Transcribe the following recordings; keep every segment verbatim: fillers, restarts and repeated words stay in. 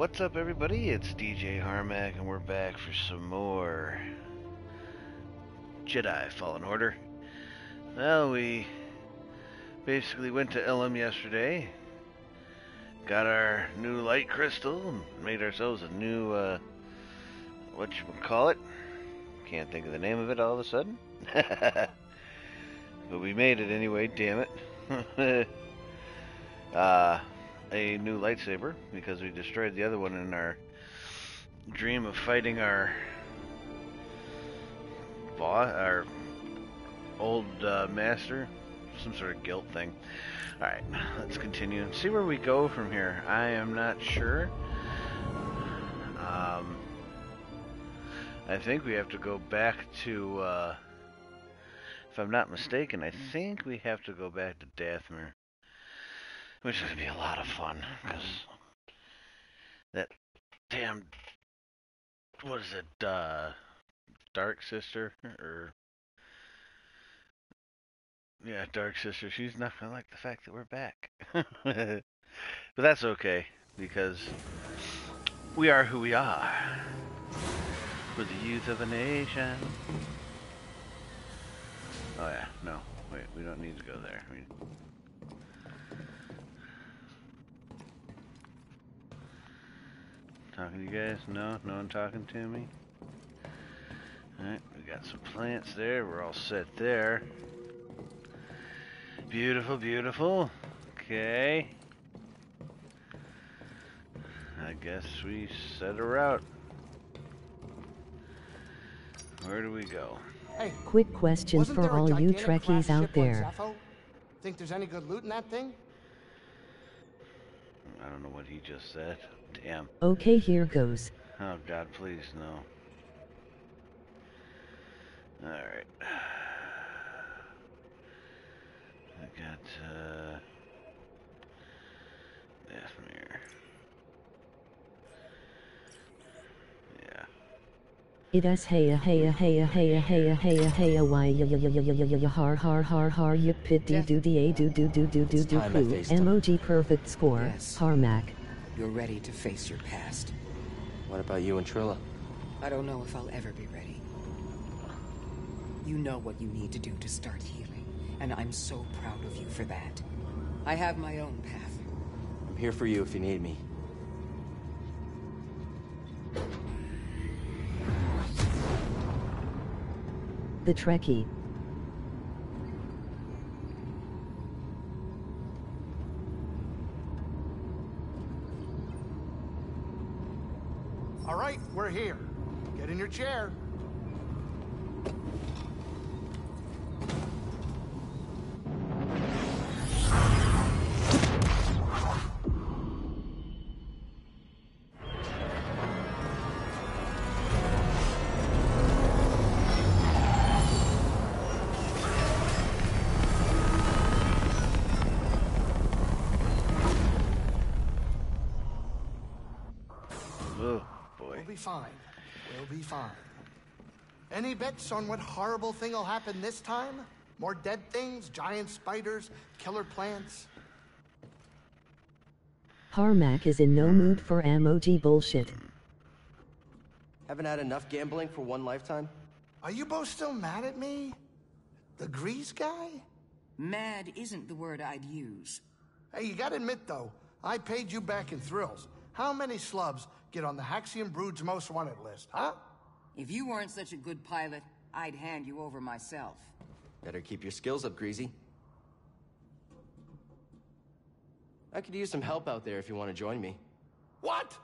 What's up, everybody? It's D J Harmack, and we're back for some more Jedi Fallen Order. Well, we basically went to Ilum yesterday, got our new light crystal, and made ourselves a new, uh, whatchamacallit? Can't think of the name of it all of a sudden. But we made it anyway, damn it. uh... a new lightsaber, because we destroyed the other one in our dream of fighting our boss, our old uh, master, some sort of guilt thing. Alright, let's continue and see where we go from here. I am not sure. Um, I think we have to go back to, uh, if I'm not mistaken, I think we have to go back to Dathomir. Which is going to be a lot of fun, because that damn, what is it, uh, Dark Sister, or, yeah, Dark Sister, she's not going to like the fact that we're back. But that's okay, because we are who we are. We're the youth of a nation. Oh yeah, no, wait, we don't need to go there. I mean, talking to you guys? No? No one talking to me? Alright, we got some plants there. We're all set there. Beautiful, beautiful. Okay. I guess we set her out. Where do we go? Hey, quick question for all you Trekkies out there. Think there's any good loot in that thing? I don't know what he just said. Damn. Okay, here goes. Oh God, please no. All right. I got uh, Dathomir. Yeah. It is hey hey hey hey hey hey hey why ya ya ya ya ya ya har har har har ya pity do da do do do do do do emoji perfect score Harmack. You're ready to face your past. What about you and Trilla? I don't know if I'll ever be ready. You know what you need to do to start healing, and I'm so proud of you for that. I have my own path. I'm here for you if you need me. The Trekkie. We're here. Get in your chair. Fine. We'll be fine. Any bets on what horrible thing will happen this time? More dead things, giant spiders, killer plants? Harmack is in no mood for emoji bullshit. Haven't had enough gambling for one lifetime? Are you both still mad at me? The Greez guy? Mad isn't the word I'd use. Hey, you gotta admit though, I paid you back in thrills. How many slubs get on the Haxian Brood's most wanted list, huh? If you weren't such a good pilot, I'd hand you over myself. Better keep your skills up, Greasy. I could use some help out there if you want to join me. What?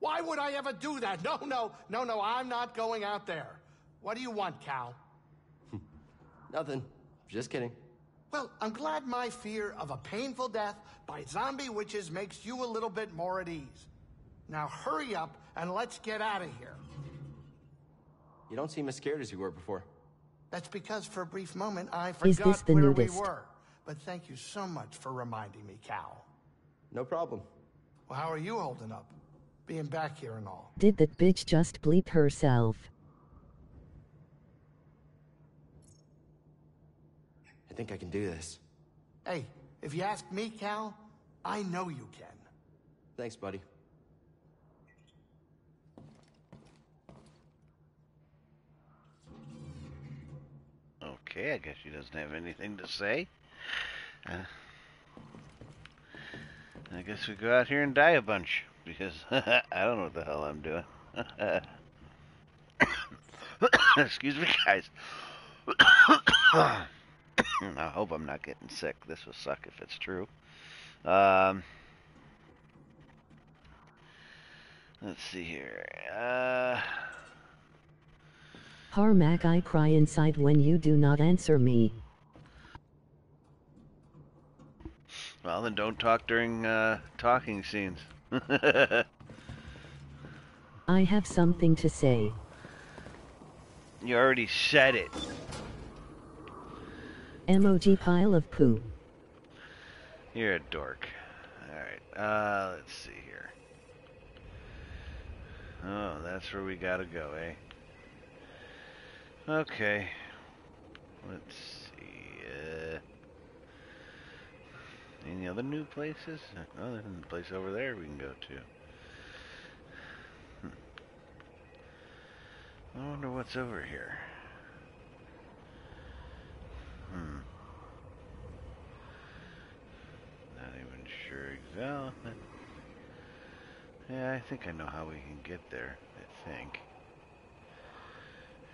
Why would I ever do that? No, no, no, no, I'm not going out there. What do you want, Cal? Nothing. Just kidding. Well, I'm glad my fear of a painful death by zombie witches makes you a little bit more at ease. Now hurry up and let's get out of here. You don't seem as scared as you were before. That's because for a brief moment I forgot where we were. But thank you so much for reminding me, Cal. No problem. Well, how are you holding up? Being back here and all. Did that bitch just bleep herself? I think I can do this. Hey, if you ask me, Cal, I know you can. Thanks, buddy. Okay, I guess she doesn't have anything to say. Uh, I guess we go out here and die a bunch, because I don't know what the hell I'm doing. Excuse me, guys. I hope I'm not getting sick. This will suck if it's true. Um, let's see here. Uh... Harmack, I cry inside when you do not answer me. Well, then don't talk during uh, talking scenes. I have something to say. You already said it. Emoji pile of poo. You're a dork. Alright, uh, let's see here. Oh, that's where we gotta go, eh? Okay. Let's see, uh... any other new places? Oh, there's a place over there we can go to. I wonder what's over here. Hmm. Not even sure exactly. Yeah, I think I know how we can get there, I think.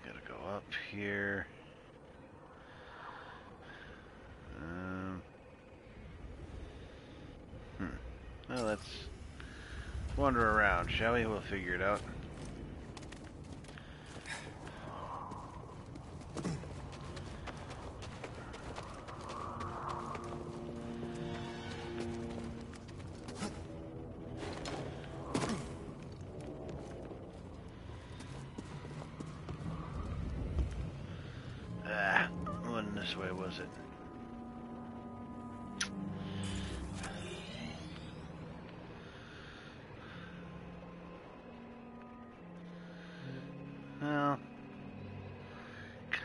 Gotta go up here. Um. Hmm. Well, let's wander around, shall we? We'll figure it out.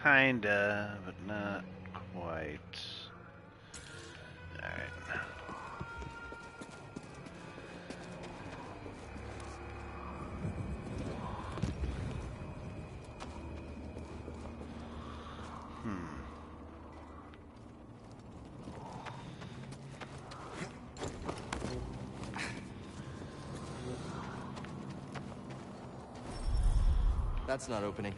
Kinda, but not quite. Alright. Hmm. That's not opening.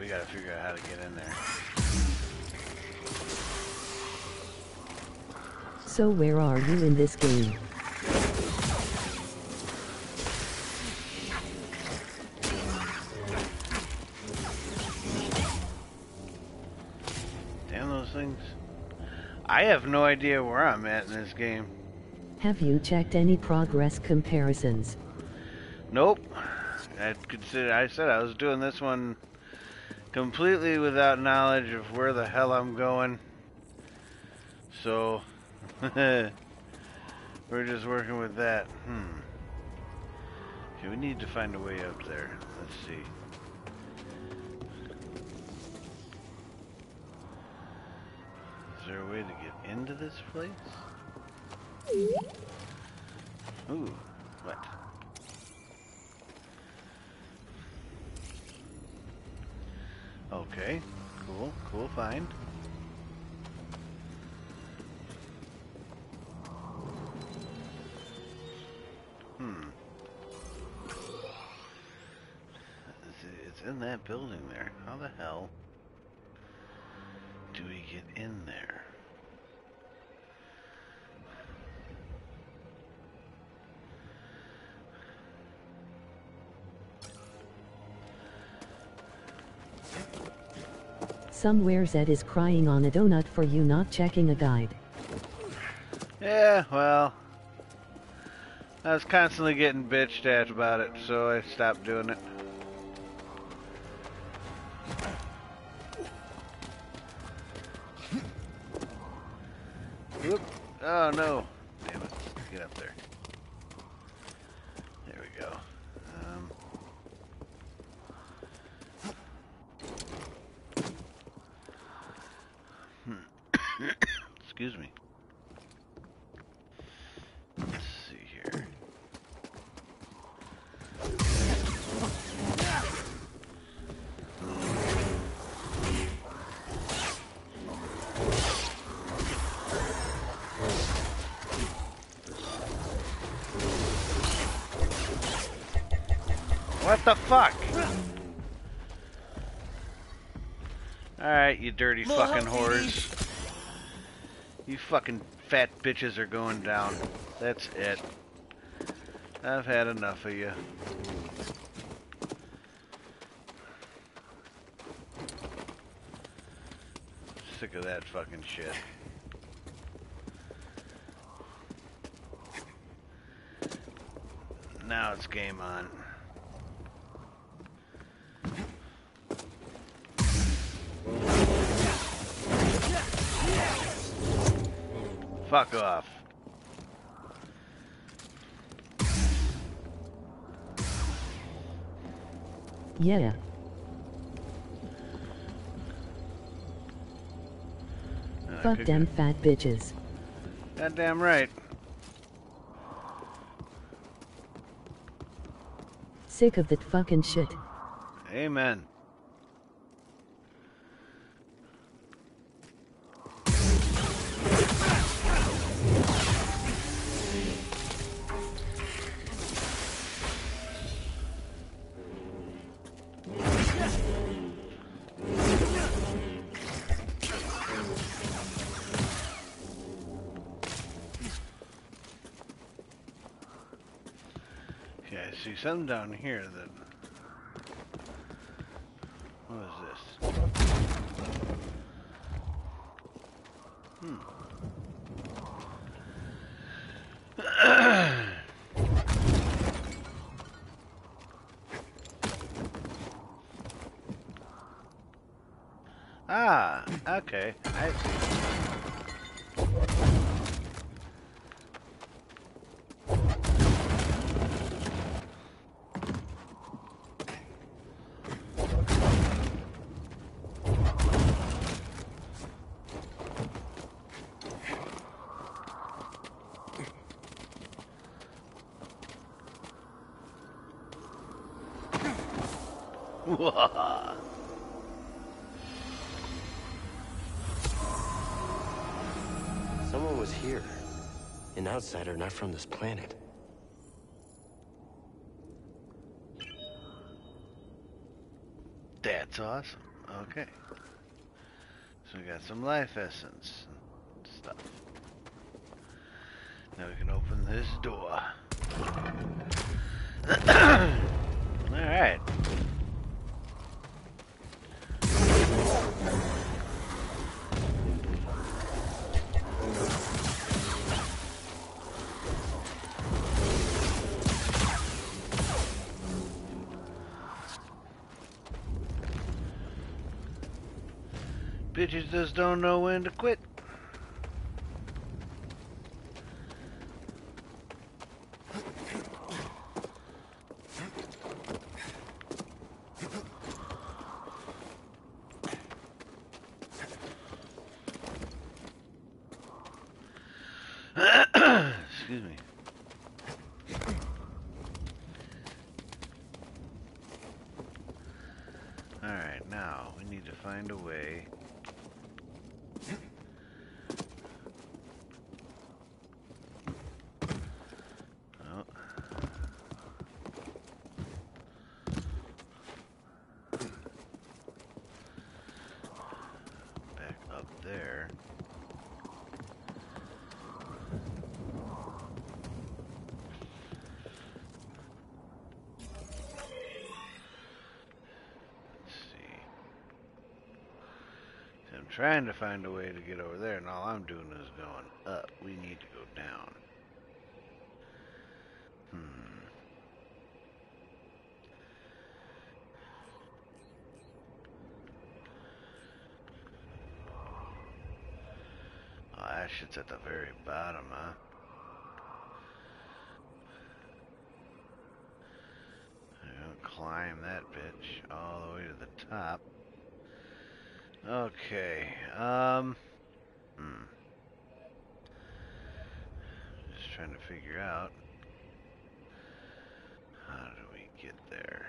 We gotta figure out how to get in there. So where are you in this game? Damn those things. I have no idea where I'm at in this game. Have you checked any progress comparisons? Nope. I'd consider, I said I was doing this one completely without knowledge of where the hell I'm going. So, we're just working with that. Hmm. Okay, we need to find a way up there. Let's see. Is there a way to get into this place? Ooh, what? Okay, cool, cool, fine. Hmm. It's in that building there. How the hell do we get in there? Somewhere Zed is crying on a donut for you not checking a guide. Yeah, well, I was constantly getting bitched at about it, so I stopped doing it. Whoop. Oh no. Damn it. Get up there. There we go. Um... Excuse me. Let's see here. What the fuck? Alright, you dirty fucking whores. You fucking fat bitches are going down. That's it. I've had enough of you. Sick of that fucking shit. Now it's game on. Fuck off. Yeah. Fuck them fat bitches. Goddamn right. Sick of that fucking shit. Amen. Some down here that. What is this? Hmm. Ah, okay. I see. Someone was here. An outsider not from this planet. That's awesome. Okay. So we got some life essence and stuff. Now we can open this door. Alright. Bitches just don't know when to quit. Trying to find a way to get over there, and all I'm doing is going up. We need to go down. Hmm. Oh, that shit's at the very bottom, huh? I'm gonna climb that bitch all the way to the top. Okay, um, hmm. Just trying to figure out how do we get there.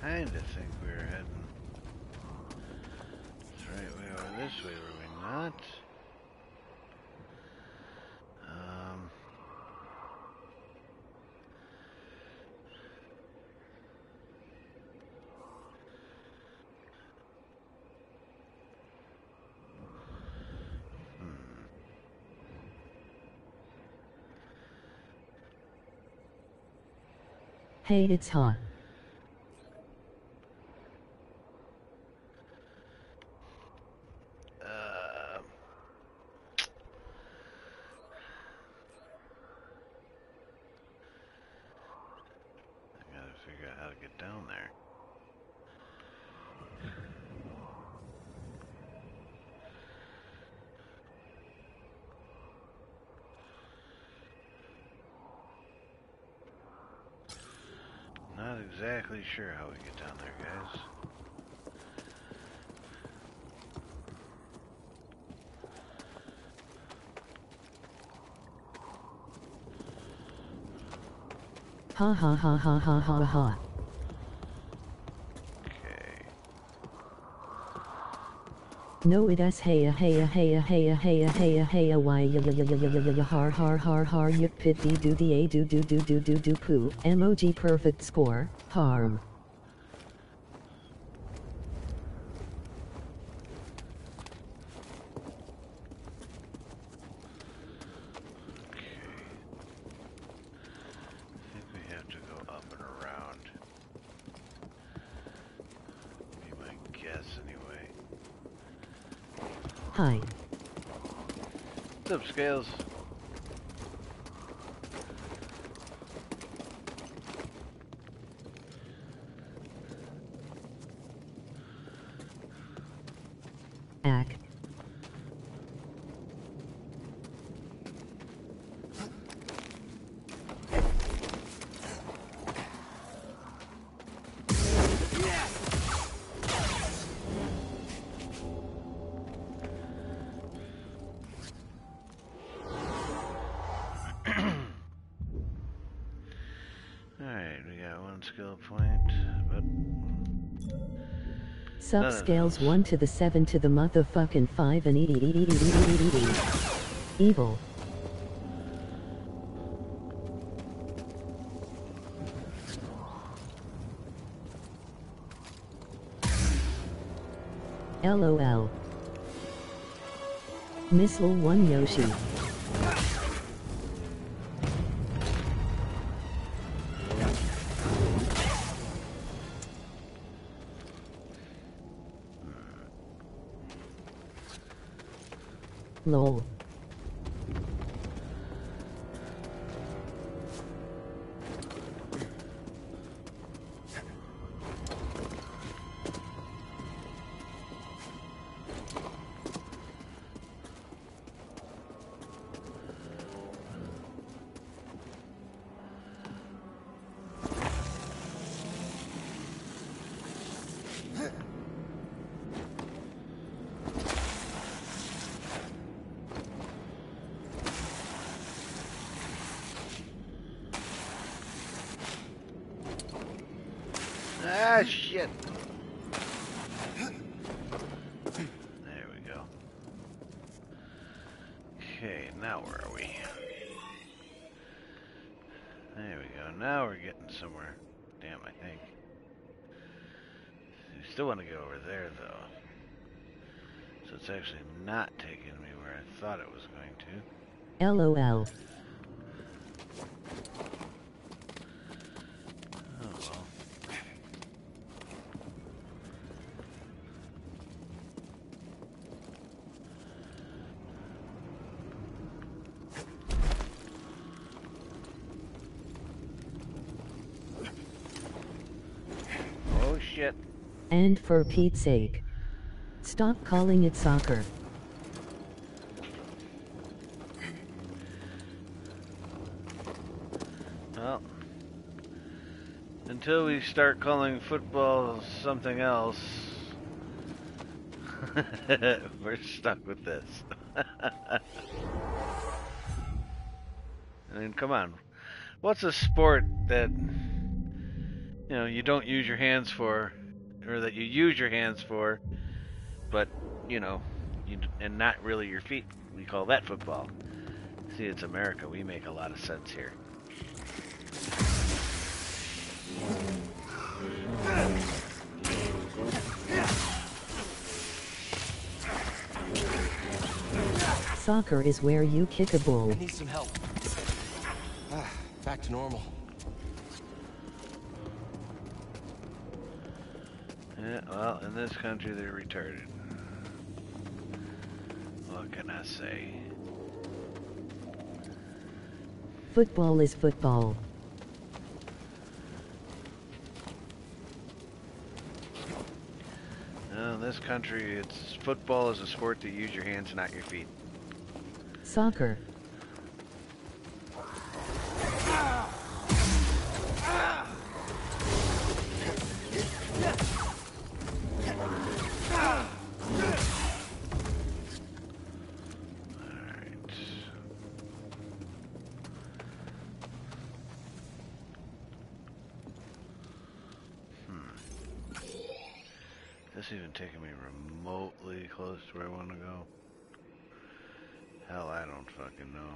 kind of think we were heading. That's right, we were this way, were we not? Um. Hey, it's hot. Uh, I gotta figure out how to get down there. Not exactly sure how we get down there, guys. Ha ha ha ha ha ha ha. Okay. No, it as heya heya heya heya heya heya heya why ya ya ya ya ya ya har har har har yip pitty do the a do do do do do do poo emoji perfect score harm. What's up, Scales? Ack. Sub scales one to the seven to the motherfucking five and eat eat eat eat eat eat eat eat. Evil. LOL. Missile one Yoshi. Lol. Ah, shit. There we go. Okay, now where are we? There we go. Now we're getting somewhere. Damn, I think. We still want to go over there, though. So it's actually not taking me where I thought it was going to. LOL. And for Pete's sake, stop calling it soccer. Well, until we start calling football something else, we're stuck with this. I mean, come on. What's a sport that you know, you don't use your hands for, or that you use your hands for, but, you know, you, and not really your feet. We call that football. See, it's America. We make a lot of sense here. Soccer is where you kick a ball. I need some help. Ah, back to normal. Yeah, well, in this country they're retarded. What can I say? Football is football. No, in this country, it's football is a sport that you use your hands, not your feet. Soccer. Where I want to go? Hell, I don't fucking know.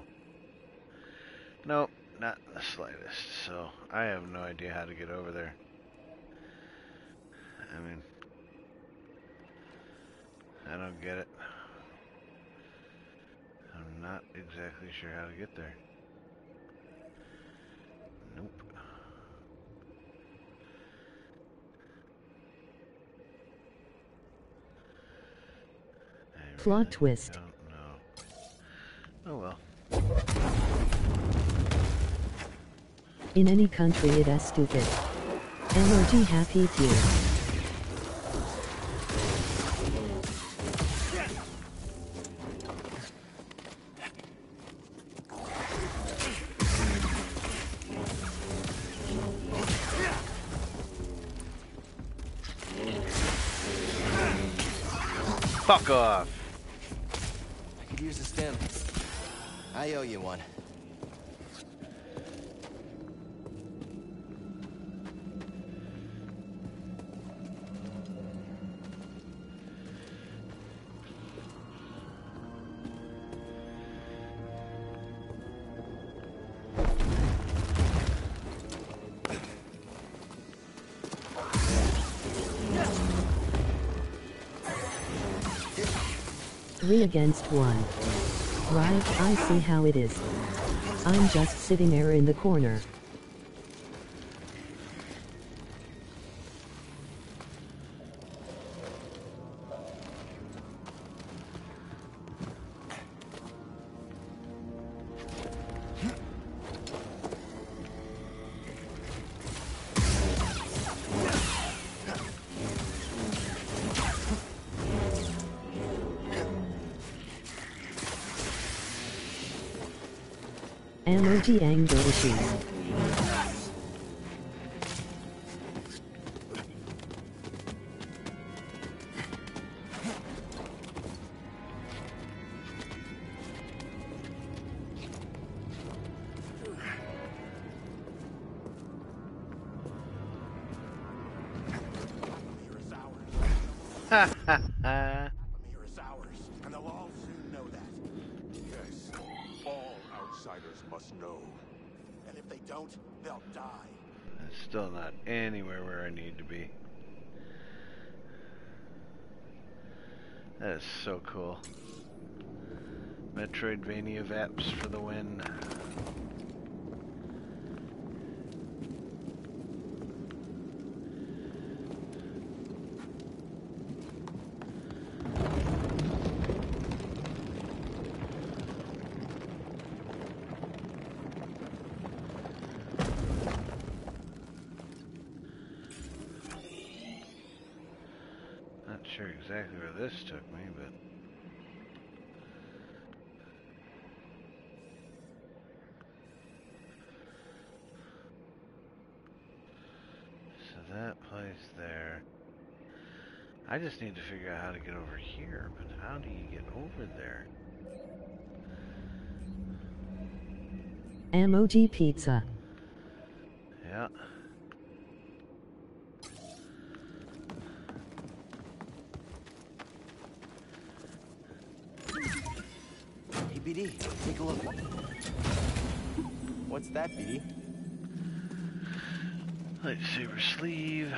Nope, not the slightest. So I have no idea how to get over there. I mean, I don't get it. I'm not exactly sure how to get there. Nope. Plot twist. I don't know. Oh well. In any country it is stupid. L R G happy tears. Fuck off. I owe you one. Three against one. Right, I see how it is. I'm just sitting there in the corner. Energy anger issues. So cool. Metroidvania Vaps for the win. Not sure exactly where this took me, but I just need to figure out how to get over here, but how do you get over there? M O G Pizza. Yeah. What's that, B D? Lightsaber sleeve.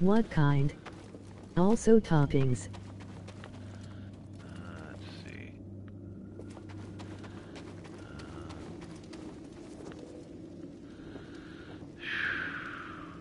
What kind? Also toppings. Uh, let's see. Uh, yeah,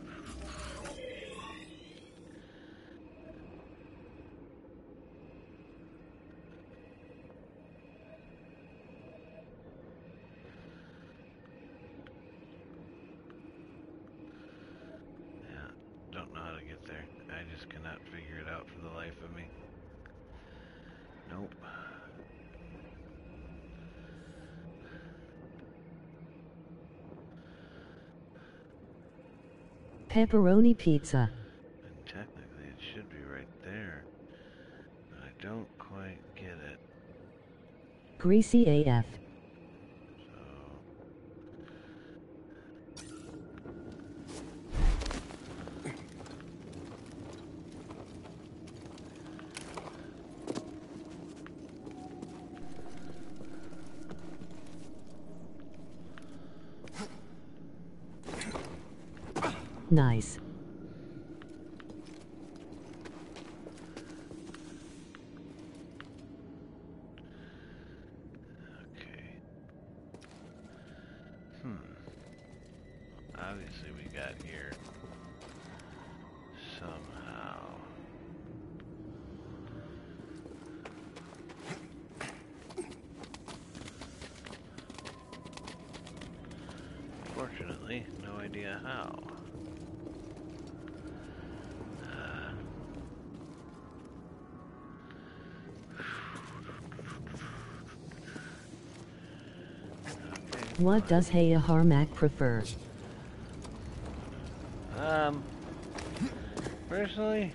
don't know how to get there. I just cannot figure it out for the life of me. Nope. Pepperoni pizza. And technically it should be right there. But I don't quite get it. Greasy A F. Nice. Okay. Hmm. Obviously we got here somehow. Fortunately, no idea how. What does Heya Harmack prefer? Um, personally,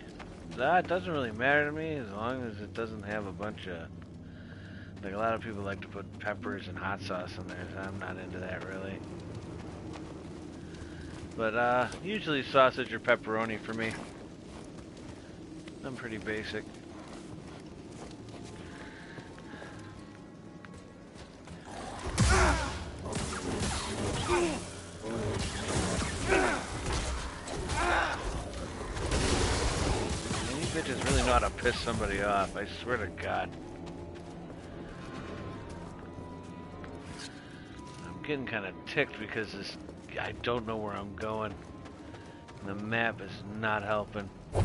that doesn't really matter to me as long as it doesn't have a bunch of, like, a lot of people like to put peppers and hot sauce in there, so I'm not into that really. But, uh, usually sausage or pepperoni for me. I'm pretty basic. Piss somebody off, I swear to God. I'm getting kind of ticked because this, I don't know where I'm going. The map is not helping. Oh,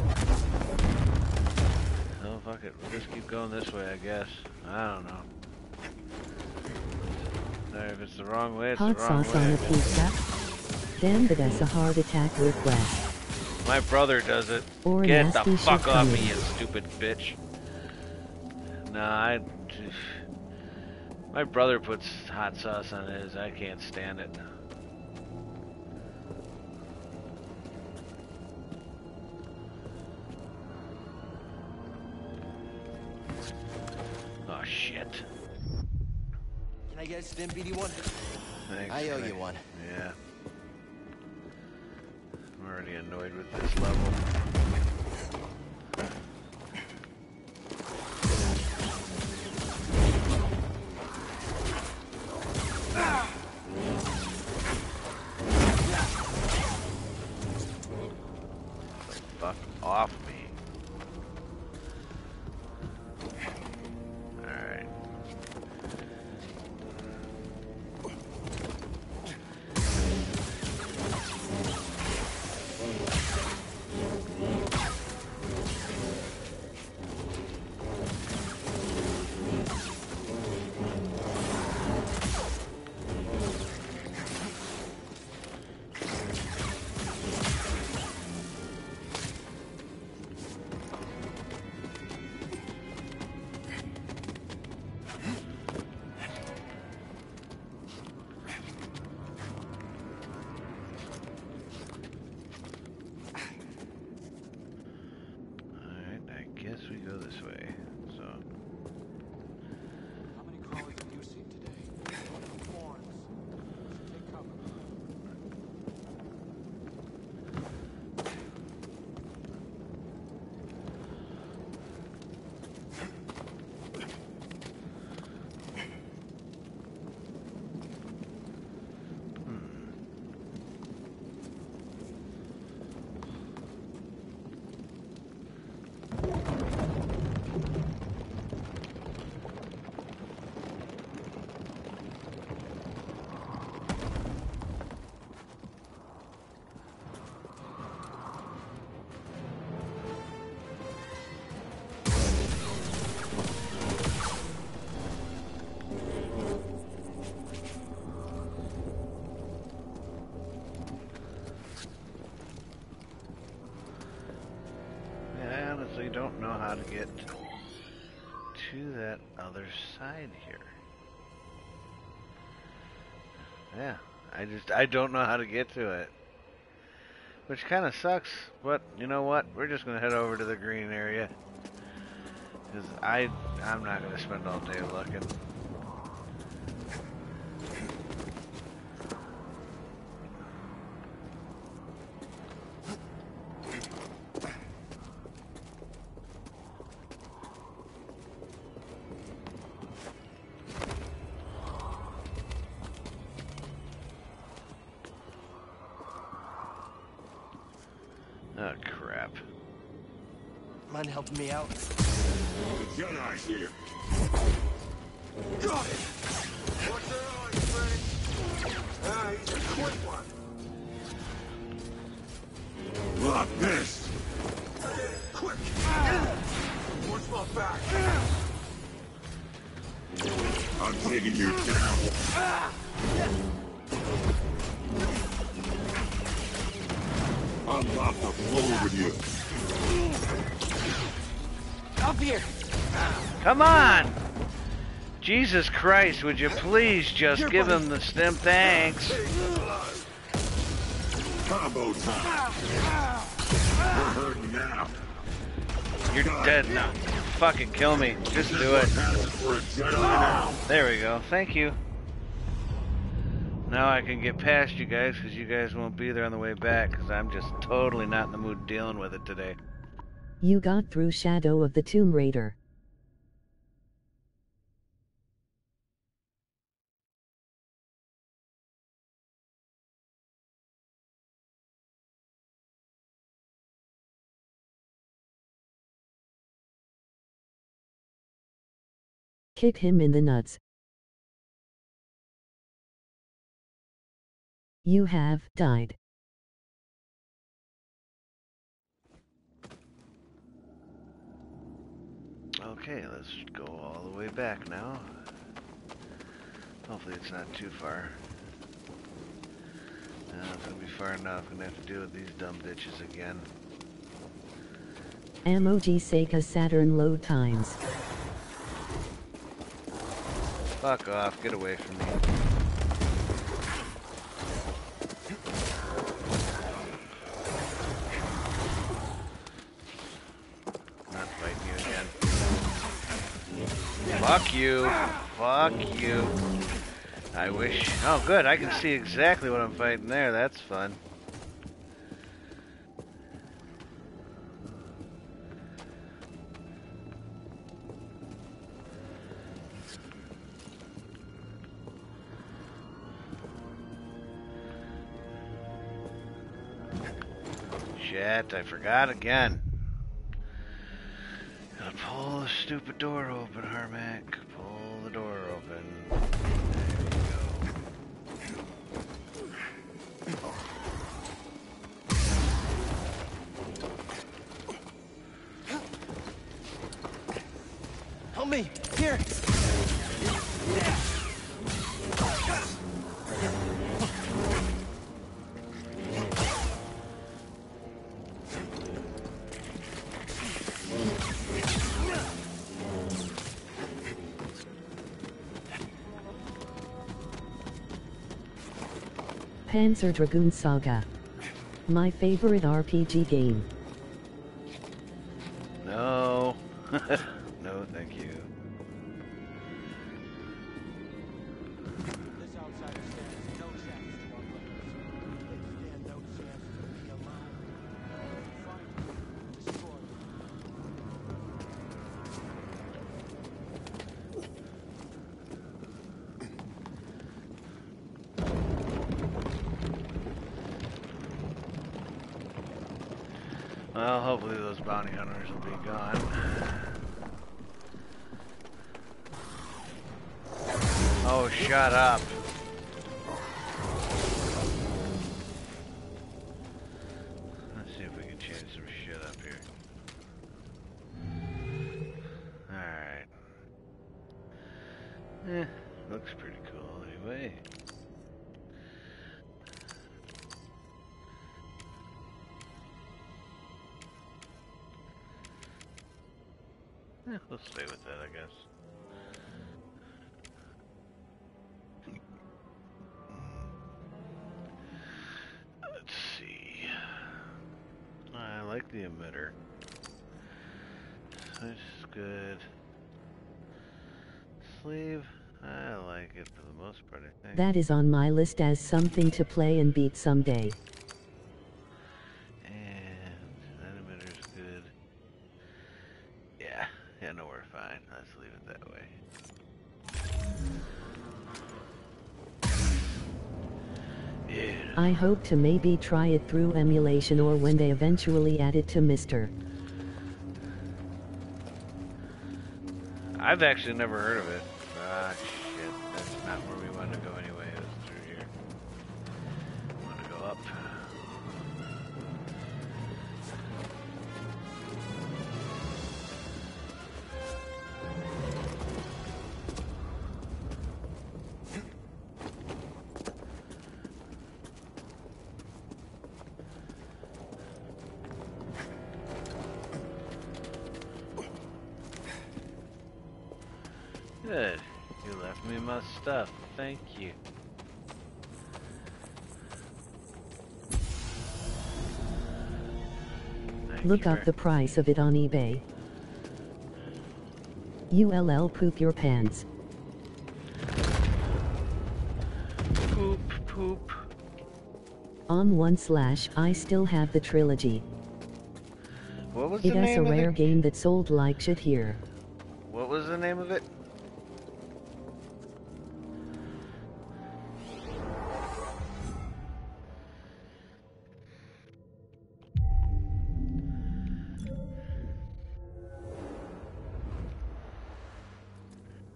fuck it. We'll just keep going this way, I guess. I don't know. Sorry, if it's the wrong way, it's the wrong way. Hot sauce on a pizza? Damn, but that's a heart attack request. My brother does it. Or get the fuck off me, you stupid bitch. Nah, I... My brother puts hot sauce on his. I can't stand it. Oh, shit. Can I get a stim, B D one? Thanks. I owe you one. Yeah. I'm already annoyed with this level. Fuck off me. Alright. don't know how to get to that other side here. Yeah, I just, I don't know how to get to it. Which kind of sucks, but you know what? We're just going to head over to the green area. Because I, I'm not going to spend all day looking. Helping me out. Jedi here. Got it. What's their eye, friend? Ah, he's a quick one. Lock this. Quick. Watch my back. I'm taking you down. Unlock the floor with you. Up here. Come on! Jesus Christ, would you please just give him the stim thanks? Combo time. We're hurting now. You're dead now. Fucking kill me. Just do it. There we go. Thank you. Now I can get past you guys because you guys won't be there on the way back because I'm just totally not in the mood dealing with it today. You got through Shadow of the Tomb Raider. Kick him in the nuts. You have died. Okay, let's go all the way back now. Hopefully it's not too far. Uh, if it'll be far enough, I'm gonna have to deal with these dumb bitches again. M O G Sega Saturn load times. Fuck off, get away from me. Fuck you. Fuck you. I wish... Oh, good. I can see exactly what I'm fighting there. That's fun. Shit, I forgot again. Gotta pull the stupid door open, Harmack. Pull the door open. There you go. Help me! Here! Panzer Dragoon Saga. My favorite R P G game. No. No, thank you. Bounty hunters will be gone. Oh, shut up. Let's see if we can change some shit up here. Alright. Eh, looks pretty cool anyway. Eh, we'll stay with that, I guess. Let's see. I like the emitter. This is good. Sleeve, I like it for the most part, I think. That is on my list as something to play and beat someday. I hope to maybe try it through emulation or when they eventually add it to Mister. I've actually never heard of it. Ah, shit. That's not where we want to go anyway. It's through here. We want to go up. Good. You left me my stuff. Thank you. Thank Look you up the price of it on eBay. U L L poop your pants. Poop, poop. On one slash, I still have the trilogy. What was it the name of it? It is a rare game that sold like shit here. What was the name of it?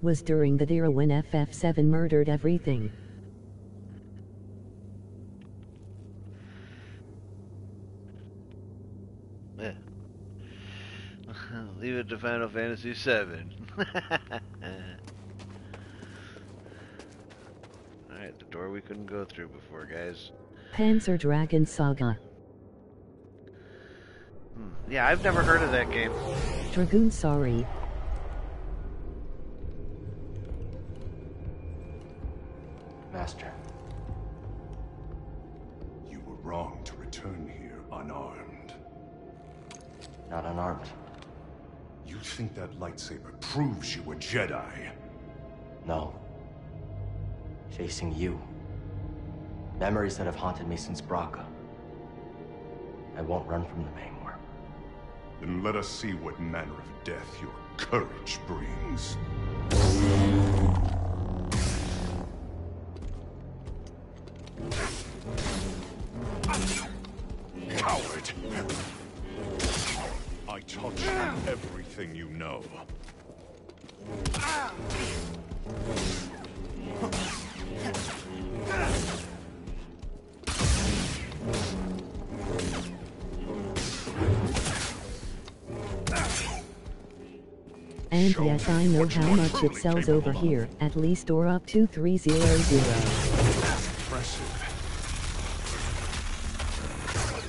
Was during the era when F F seven murdered everything. Yeah. Leave it to Final Fantasy seven. Alright, the door we couldn't go through before, guys. Panzer Dragoon Saga. Hmm. Yeah, I've never heard of that game. Dragoon Sorry. Master, you were wrong to return here unarmed. Not unarmed. You think that lightsaber proves you a Jedi? No. Facing you. Memories that have haunted me since Bracca. I won't run from them anymore. Then let us see what manner of death your courage brings. You know. And Show yes, I know how much it sells over of. Here, at least or up to three hundred. Impressive.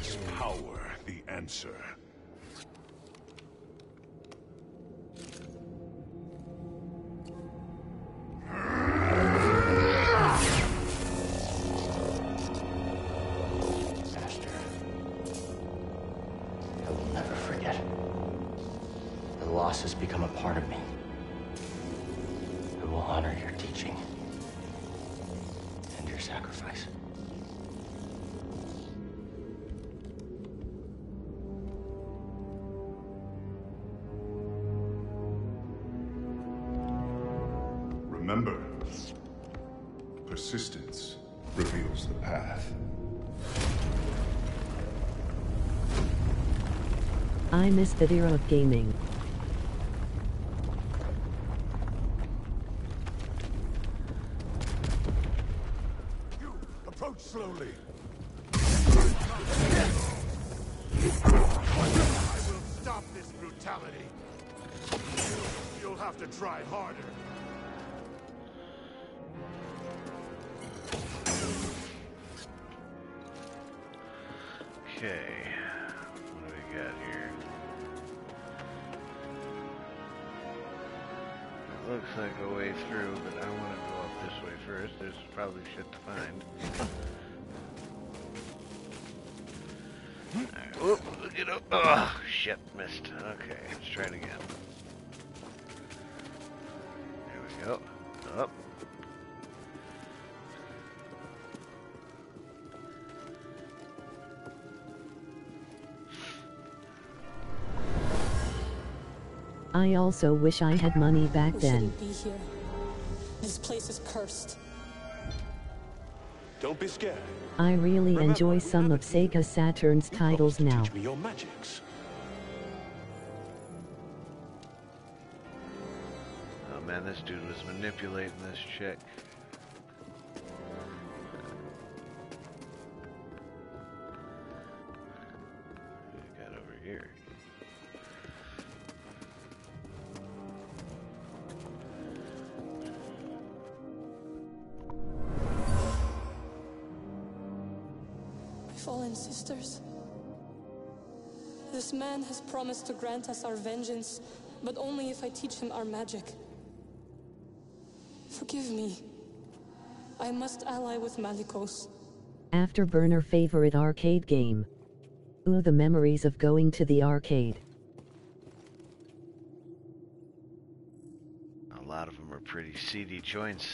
Is power the answer? Remember, persistence reveals the path. I miss the era of gaming. You approach slowly. I will stop this brutality. You'll have to try harder. Okay, what do we got here? looks like a way through, but I want to go up this way first. There's probably shit to find. Alright, whoop, look it up. Oh, shit, missed. Okay, let's try it again. There we go. Up. I also wish I had money back we then. Shouldn't be here. This place is cursed. Don't be scared. I really Remember, enjoy some of Sega Saturn's titles now. Teach me your magics. Oh man, this dude was manipulating this chick. This man has promised to grant us our vengeance, but only if I teach him our magic. Forgive me. I must ally with Malicos. Afterburner favorite arcade game. Ooh, the memories of going to the arcade. A lot of them are pretty seedy joints.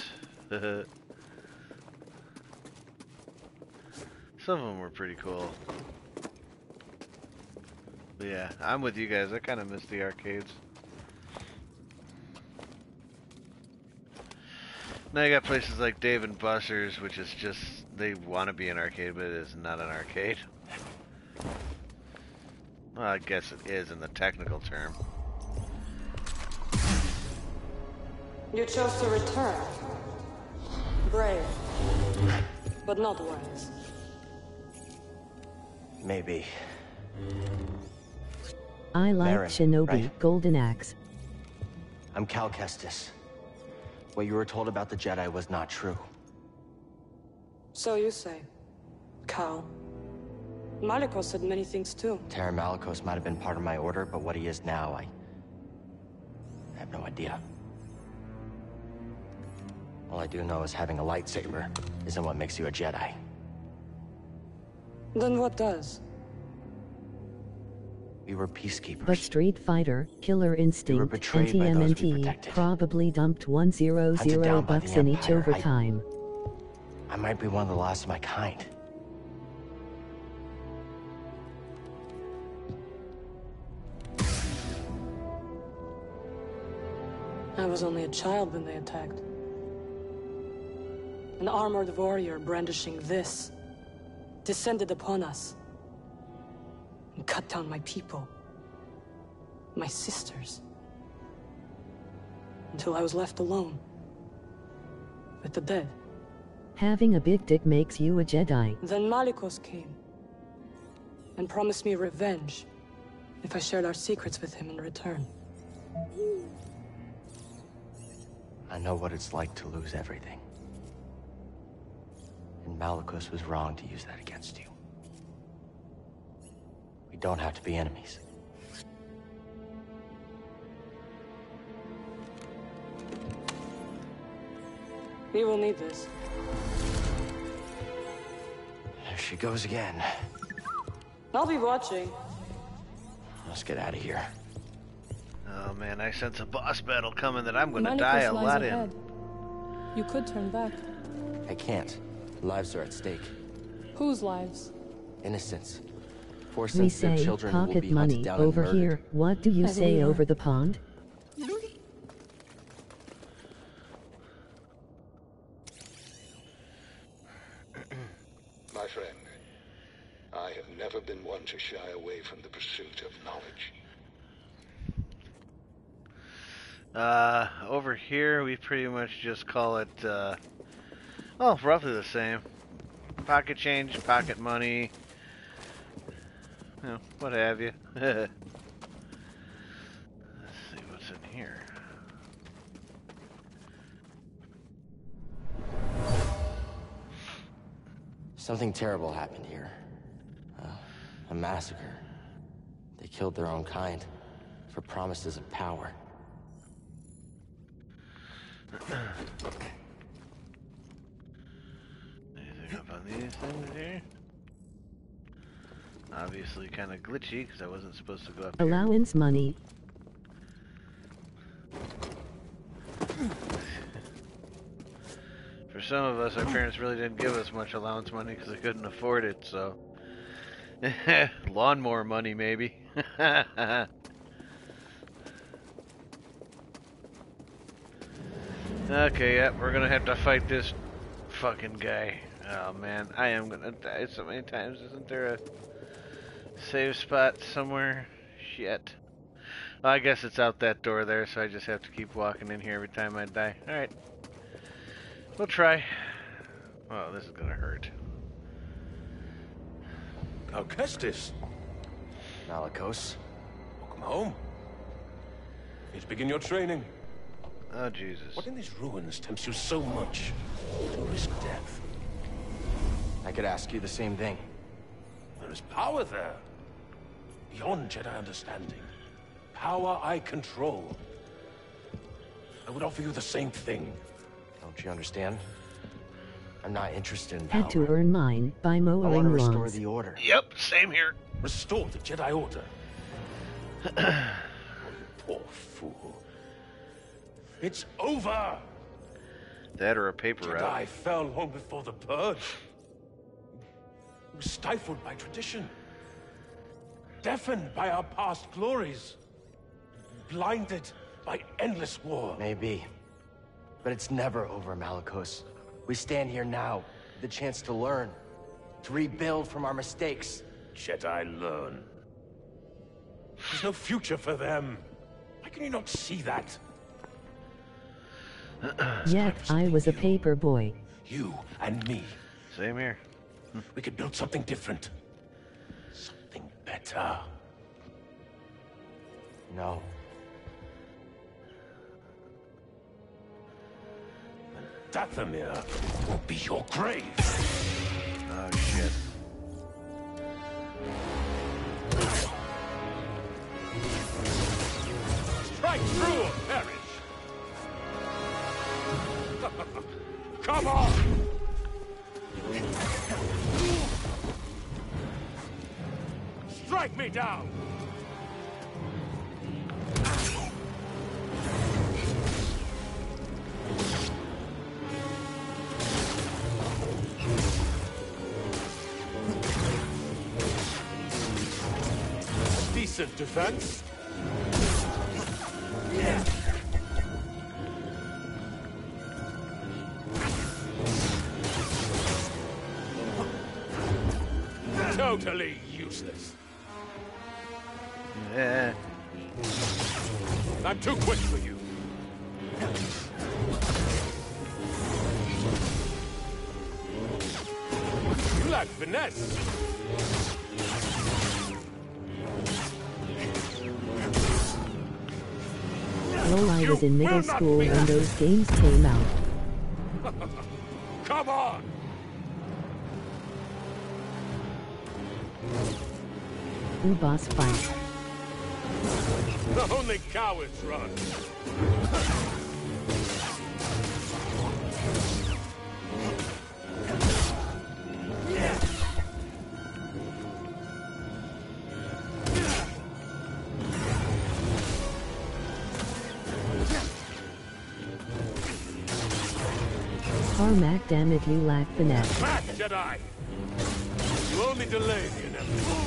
Some of them were pretty cool. But yeah, I'm with you guys. I kind of miss the arcades. Now you got places like Dave and Buster's, which is just, they want to be an arcade, but it is not an arcade. Well, I guess it is in the technical term. You chose to return. Brave, but not wise. Maybe. I like Merit, Shinobi, right? Golden Axe. I'm Cal Kestis. What you were told about the Jedi was not true. So you say, Cal. Malicos said many things too. Terra Malicos might have been part of my order, but what he is now, I... I have no idea. All I do know is having a lightsaber isn't what makes you a Jedi. Then what does? We were peacekeepers. But Street Fighter, Killer Instinct, and T M N T probably dumped one hundred bucks in each overtime. I, I might be one of the last of my kind. I was only a child when they attacked. An armored warrior brandishing this descended upon us and cut down my people, my sisters, until I was left alone with the dead. Having a big dick makes you a Jedi. Then Malicos came and promised me revenge if I shared our secrets with him in return. I know what it's like to lose everything. And Malicos was wrong to use that against you. We don't have to be enemies. We will need this. There she goes again. I'll be watching. Let's get out of here. Oh man, I sense a boss battle coming that I'm gonna die a lot in. You could turn back. I can't. Lives are at stake. Whose lives? Innocence. For we say children pocket will be money down over here. What do you I say hear. Over the pond? My friend, I have never been one to shy away from the pursuit of knowledge. Uh, over here we pretty much just call it, uh, oh, roughly the same. Pocket change, pocket money, you know, what have you. Let's see what's in here. Something terrible happened here. Uh, a massacre. They killed their own kind for promises of power. Anything up on these things here? Obviously kind of glitchy because I wasn't supposed to go up Allowance here. Money. For some of us, our parents really didn't give us much allowance money because they couldn't afford it, so... Lawnmower money, maybe. Okay, yeah, we're gonna have to fight this fucking guy. Oh man, I am gonna die so many times. Isn't there a save spot somewhere? Shit. Well, I guess it's out that door there, so I just have to keep walking in here every time I die. Alright. We'll try. Oh, this is gonna hurt. Cal Kestis. Malicos. Welcome home. Please begin your training. Oh, Jesus. What in these ruins tempts you so much to risk death? I could ask you the same thing. There is power there. Beyond Jedi understanding. Power I control. I would offer you the same thing. Don't you understand? I'm not interested in power. Had to earn mine by mowing lawns. I want to restore the order. Yep, same here. Restore the Jedi Order. Oh, you poor fool. It's over! That or a paper Jedi route. Jedi fell long before the purge. It was stifled by tradition. Deafened by our past glories. Blinded by endless war. Maybe. But it's never over, Malicos. We stand here now, the chance to learn. To rebuild from our mistakes. Jedi learn. There's no future for them. Why can you not see that? Yet I was a paper boy. You and me. Same here. We could build something different. Something better. No. And Dathomir will be your grave. Oh shit. Strike through or perish. Come on! Strike me down! Decent defense. Totally useless. Yeah. I'm too quick for you. You lack finesse. Well, I was in middle school when those games came out. Come on! Boss fight. The only cowards run. Harmack, damn it, you lack finesse. Back, Jedi! You only delay the inevitable.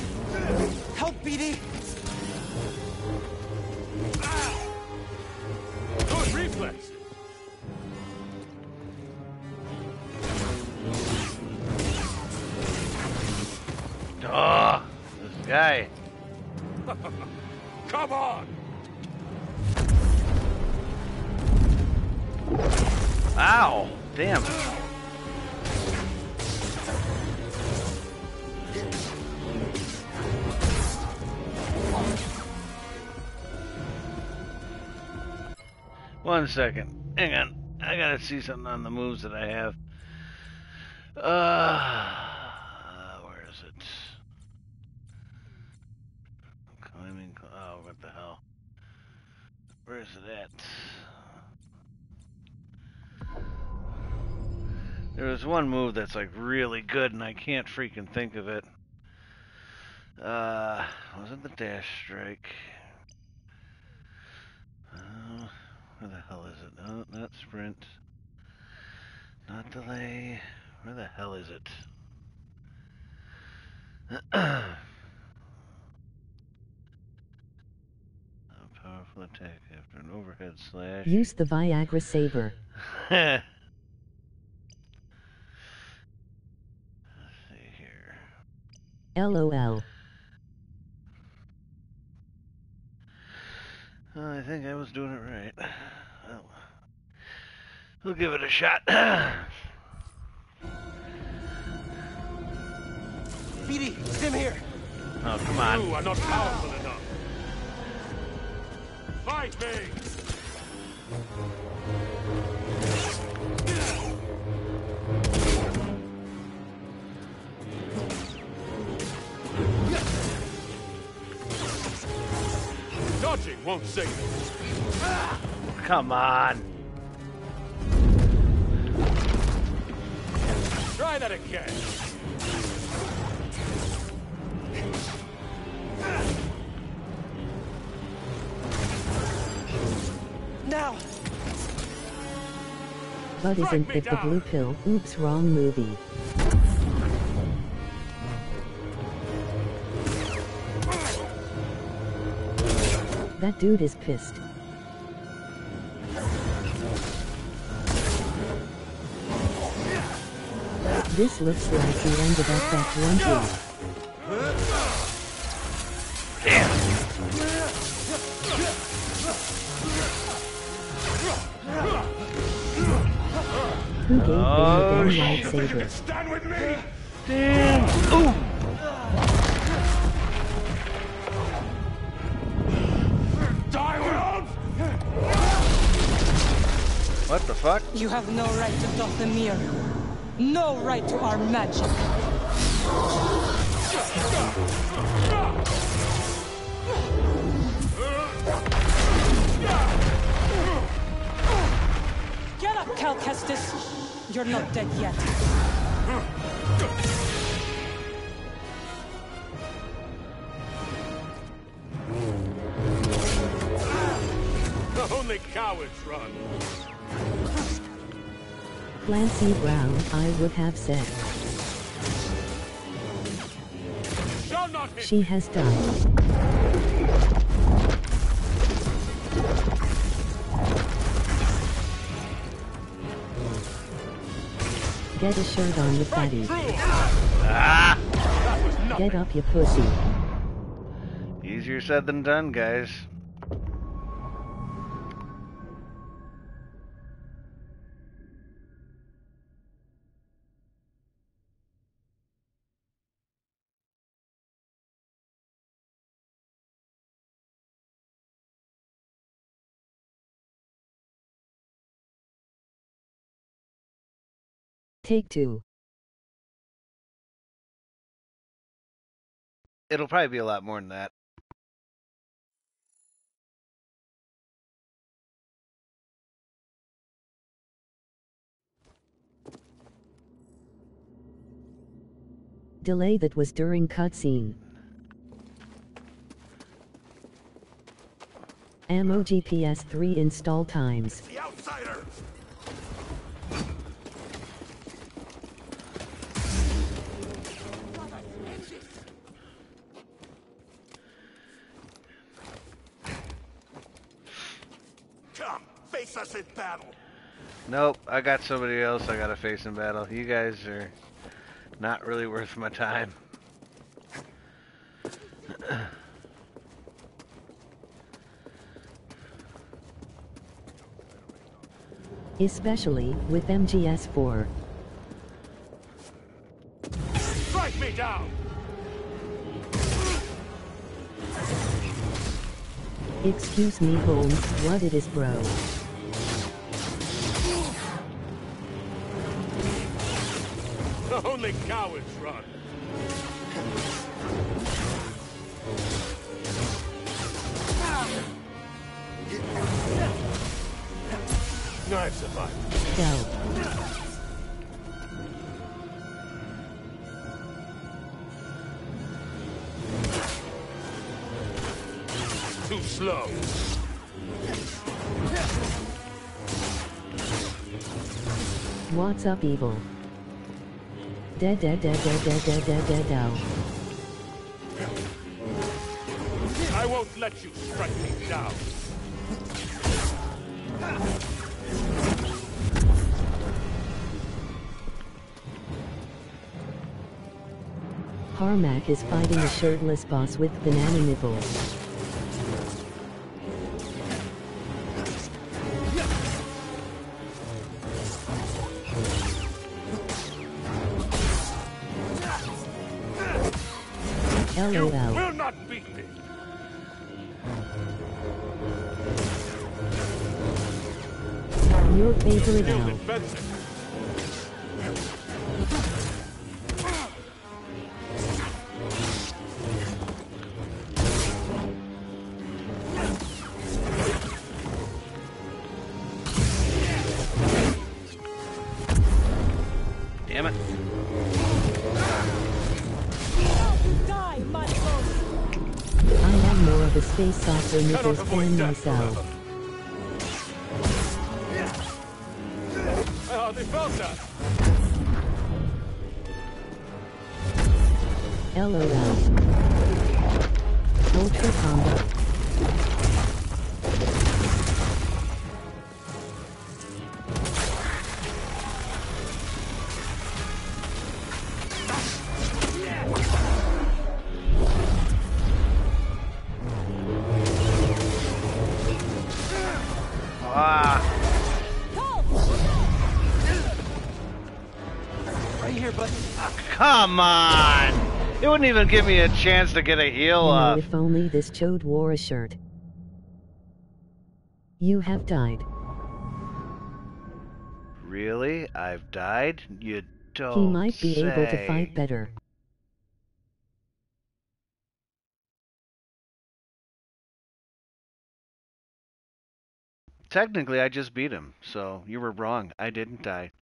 Help, B D! Ah! Good reflex! Oh, this guy! Come on! Ow! Damn! One second. Hang on. I gotta see something on the moves that I have. Uh, where is it? Climbing. Oh, what the hell? Where is it at? There was one move that's like really good and I can't freaking think of it. Uh, was it the dash strike? Uh, where the hell is it? No, not sprint. Not delay. Where the hell is it? A powerful attack after an overhead slash. Use the Viagra saber. Heh. LOL. Well, I think I was doing it right. Well, we'll give it a shot. B D, stim here. Oh, come on. You are not powerful enough. Fight me! Dodging won't save you. Come on. Try that again. Now. But isn't it the blue pill? Oops, wrong movie. That dude is pissed. This looks like the end of F F one two. Who gave oh, me the damn lightsaber? Stand with me! Damn! Ooh! What the fuck? You have no right to Dathomir. No right to our magic. Get up, Cal Kestis. You're not dead yet. Only cowards run. Clancy Brown, I would have said. Shall not hit. She has died. Get a shirt on, you fatty. Ah. Get up, you pussy. Easier said than done, guys. Take two. It'll probably be a lot more than that. Delay that was during cutscene. Ammo G P S three install times. The outsider! Us in battle. Nope, I got somebody else I gotta face in battle. You guys are not really worth my time. Especially with M G S four. Strike me down. Excuse me, Holmes, what it is, bro? Only cowards run. Knives are fine. Go. too slow. What's up, evil? Dead, dead, dead, dead, dead, dead, dead, dead, down. I won't let you strike me down. Harmack is fighting a shirtless boss with banana nipples. You will not beat me. Your favorite elf. Space saucer missiles and myself. Oh, they felt that. L O L. Ultra combo. Come on! It wouldn't even give me a chance to get a heal up. If only this chode wore a shirt. You have died. Really? I've died? You don't say. He might be able to fight better. Technically, I just beat him, so you were wrong. I didn't die.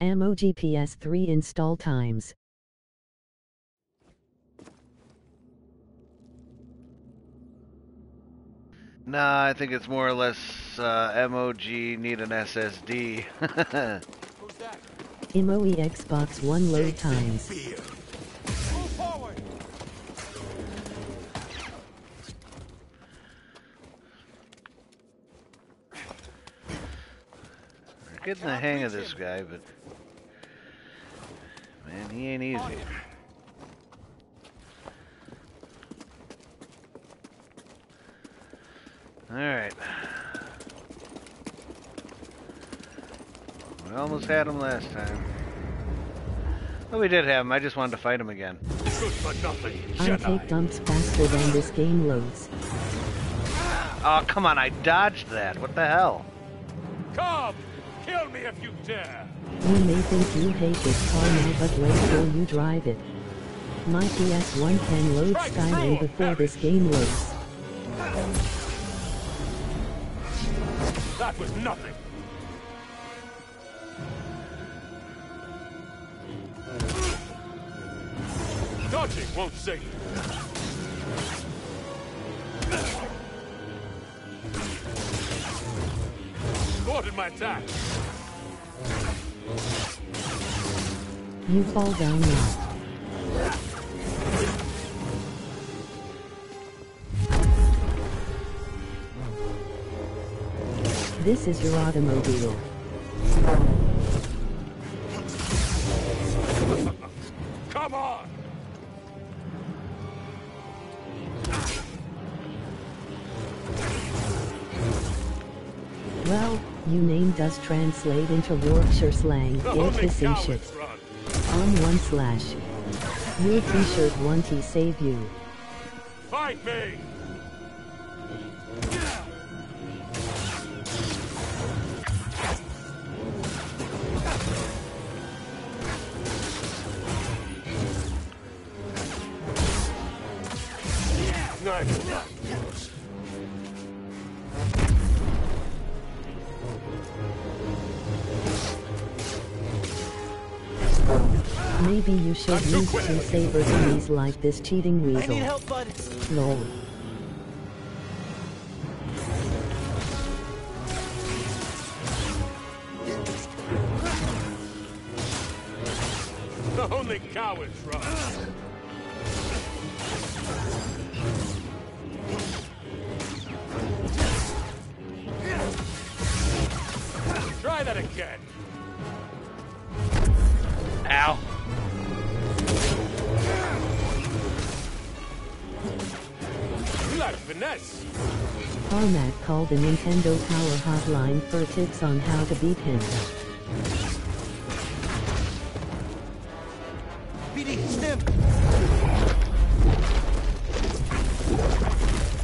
Ammo G P S three install times. Nah, I think it's more or less uh, M O G need an S S D. Who's that? M O E Xbox One load times. Move forward. We're getting the hang of this guy, but. Man, he ain't easy. Alright. We almost had him last time. Well, we did have him. I just wanted to fight him again. Good for nothing, I take dumps faster than this game loads. Oh, come on. I dodged that. What the hell? Come! Kill me if you dare! You may think you hate this car now, but wait till you drive it. My P S one can load Skyrim before this game loads. That was nothing! Dodging won't save you! Thwarted my attack! You fall down now. This is your automobile. Come on! Well, your name does translate into Yorkshire slang. Get the same shit. On one slash. Your t-shirt one to save you. Fight me! Maybe you should use two saber keys like this cheating weasel. I need help, bud. Lol. The only cowards run. Try that again. Ow. You like finesse. Harmack called the Nintendo Power Hotline for tips on how to beat him. B D, stim.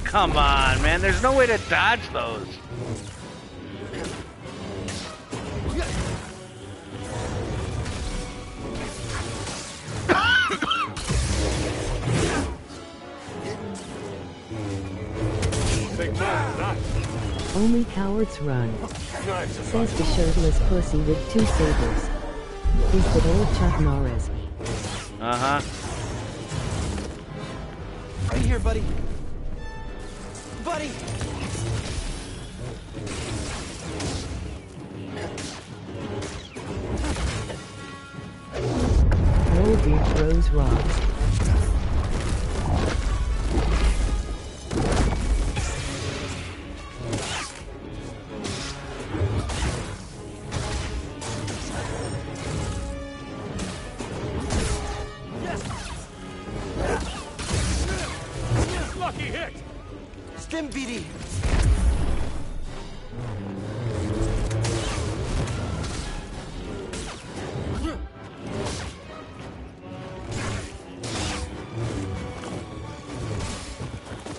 Come on, man. There's no way to dodge those. Only cowards run, says the shirtless pussy with two sabers. He's the old Chuck Norris. Uh-huh. Right here, buddy. Buddy! Old dude throws rocks.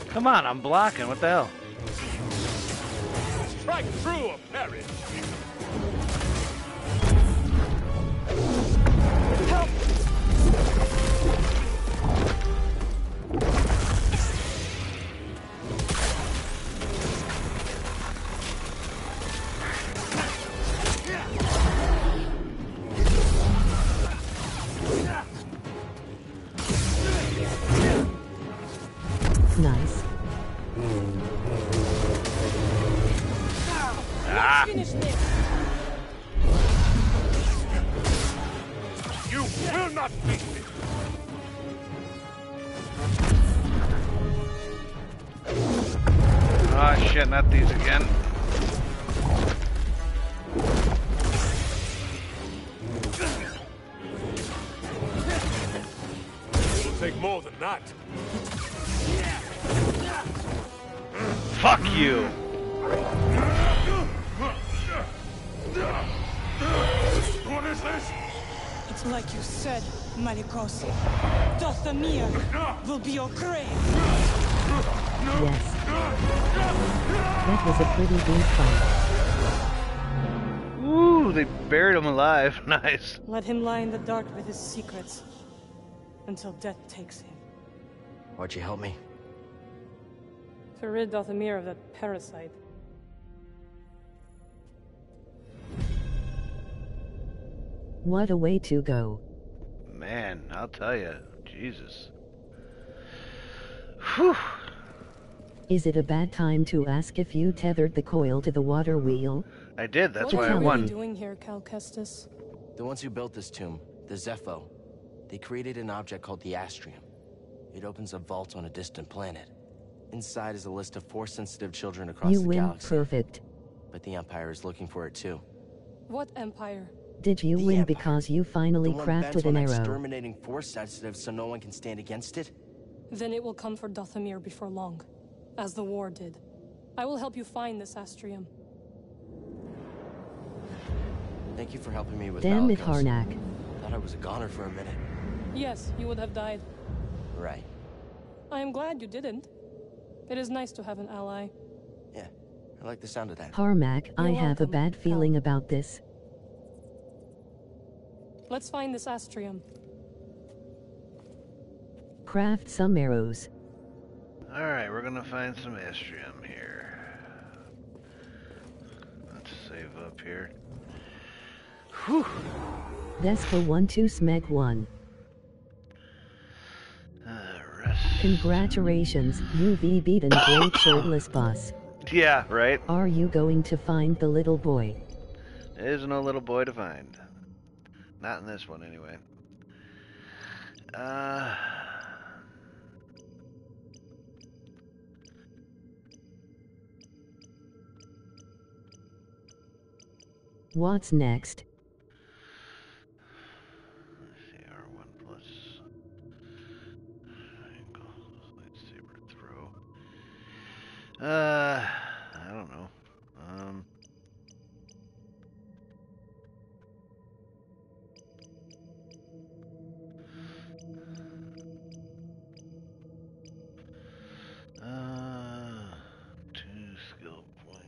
Come on, I'm blocking. What the hell? Strike through a parry. Help! Not these again. It'll take more than that. Fuck you. What is this? It's like you said, Malicos. Dathomir will be your grave. Yes. That was a pretty big fight. Ooh, they buried him alive. Nice. Let him lie in the dark with his secrets until death takes him. Why'd you help me? To rid Dathomir of that parasite. What a way to go. Man, I'll tell you. Jesus. Whew. Is it a bad time to ask if you tethered the coil to the water wheel? I did, that's why I won. What are you doing here, Cal Kestis? The ones who built this tomb, the Zeffo, they created an object called the Astrium. It opens a vault on a distant planet. Inside is a list of force-sensitive children across the galaxy. You win, perfect. But the Empire is looking for it too. What Empire? Did you win because you finally crafted an arrow? The one bent on exterminating force-sensitive so no one can stand against it? Then it will come for Dathomir before long. As the war did. I will help you find this Astrium. Thank you for helping me with that. Damn it, Harnack. Thought I was a goner for a minute. Yes, you would have died. Right. I am glad you didn't. It is nice to have an ally. Yeah, I like the sound of that. Harmack, I have a bad feeling about this. Let's find this Astrium. Craft some arrows. Alright, we're gonna find some Astrium here. Let's save up here. Whew. Vespa one two Smeg one. Congratulations, you be beaten great shirtless boss. Yeah, right? Are you going to find the little boy? There's no little boy to find. Not in this one, anyway. Uh... What's next? Uh, I don't know. Um, uh, two skill points.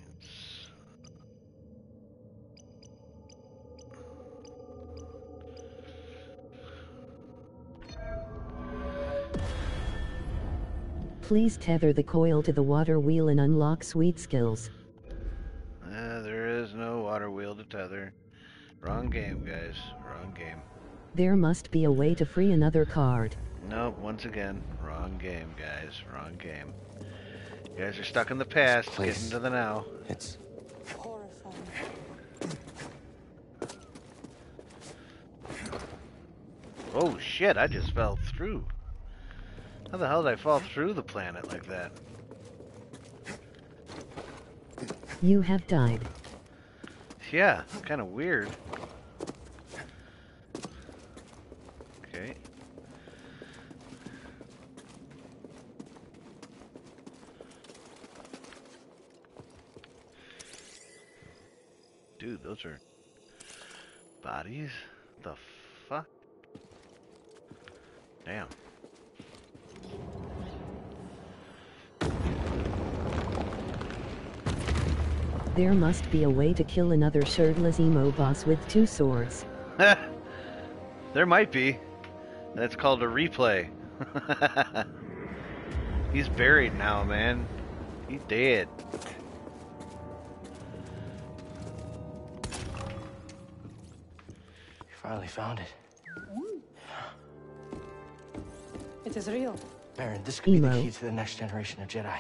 Please tether the coil to the water wheel and unlock sweet skills. Uh, there is no water wheel to tether. Wrong game, guys. Wrong game. There must be a way to free another card. Nope, once again. Wrong game, guys. Wrong game. You guys are stuck in the past, get into the now. It's horrifying. Oh shit, I just fell through. How the hell did I fall through the planet like that? You have died. Yeah, kind of weird. Okay. Dude, those are bodies? The fuck? Damn. There must be a way to kill another shirtless emo boss with two swords. There might be. That's called a replay. He's buried now, man. He's dead. You finally found it. It is real. Baron, this could emo. be the key to the next generation of Jedi.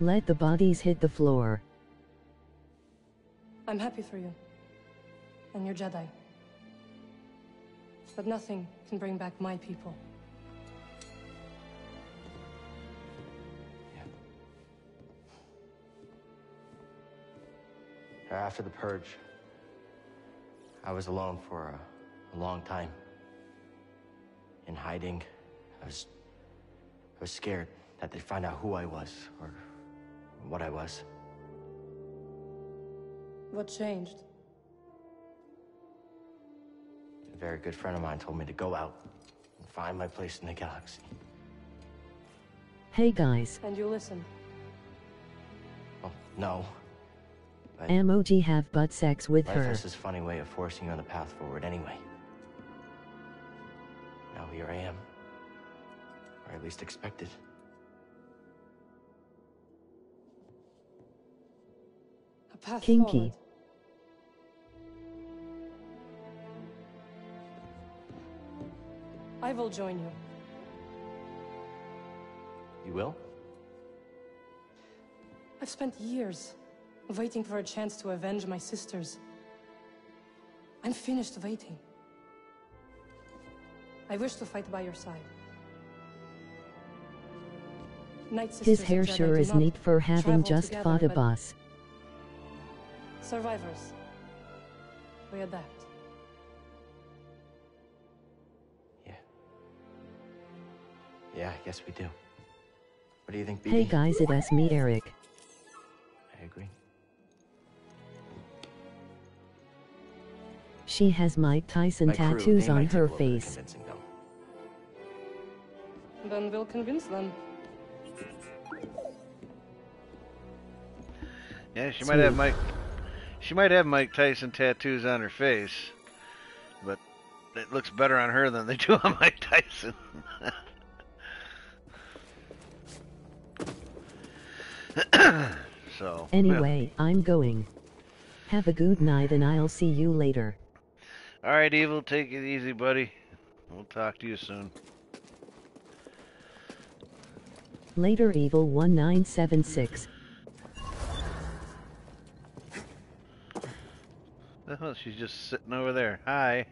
Let the bodies hit the floor. I'm happy for you. And your Jedi. But nothing can bring back my people. Yeah. After the Purge, I was alone for a, a long time. In hiding, I was... I was scared that they'd find out who I was, or... what I was. What changed? A very good friend of mine told me to go out and find my place in the galaxy. Hey guys. And you listen? Well, no. M O G have butt sex with her. This is a funny way of forcing you on the path forward anyway. Now here I am. Or at least expected. Kinky. I will join you. You will? I've spent years waiting for a chance to avenge my sisters. I'm finished waiting. I wish to fight by your side. Night sisters. His hair sure is neat for having just fought a boss. Survivors. We adapt. Yeah. Yeah, I guess we do. What do you think, B D? Hey guys, it is me, Eric. I agree. She has Mike Tyson my tattoos crew, on her face. Then we'll convince them. Yeah, she Sweet. might have Mike... She might have Mike Tyson tattoos on her face, but it looks better on her than they do on Mike Tyson. So. Anyway, yeah. I'm going. Have a good night and I'll see you later. Alright, Evil, take it easy, buddy. We'll talk to you soon. Later, Evil one nine seven six. Oh, she's just sitting over there. Hi.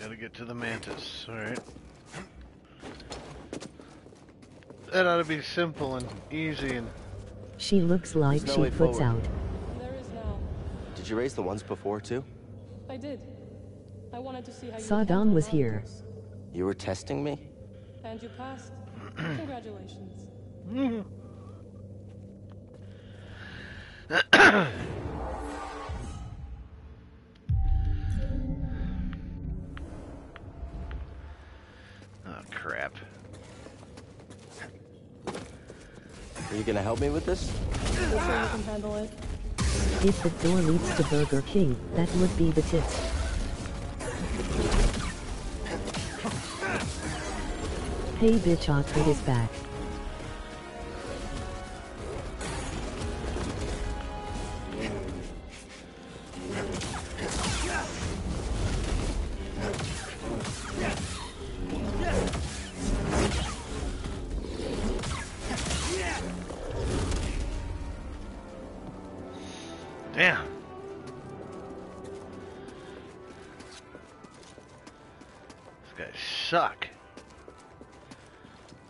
Gotta get to the Mantis. Alright. That ought to be simple and easy and... She looks like she puts out. There is now. Did you raise the ones before, too? I did. I wanted to see how you... Sadan was here. You were testing me? And you passed. Congratulations. Mm-hmm. Oh, crap. Are you gonna help me with this? I'm sure you can handle it. If the door leads to Burger King, that would be the tip. Hey bitch, Oxford is back.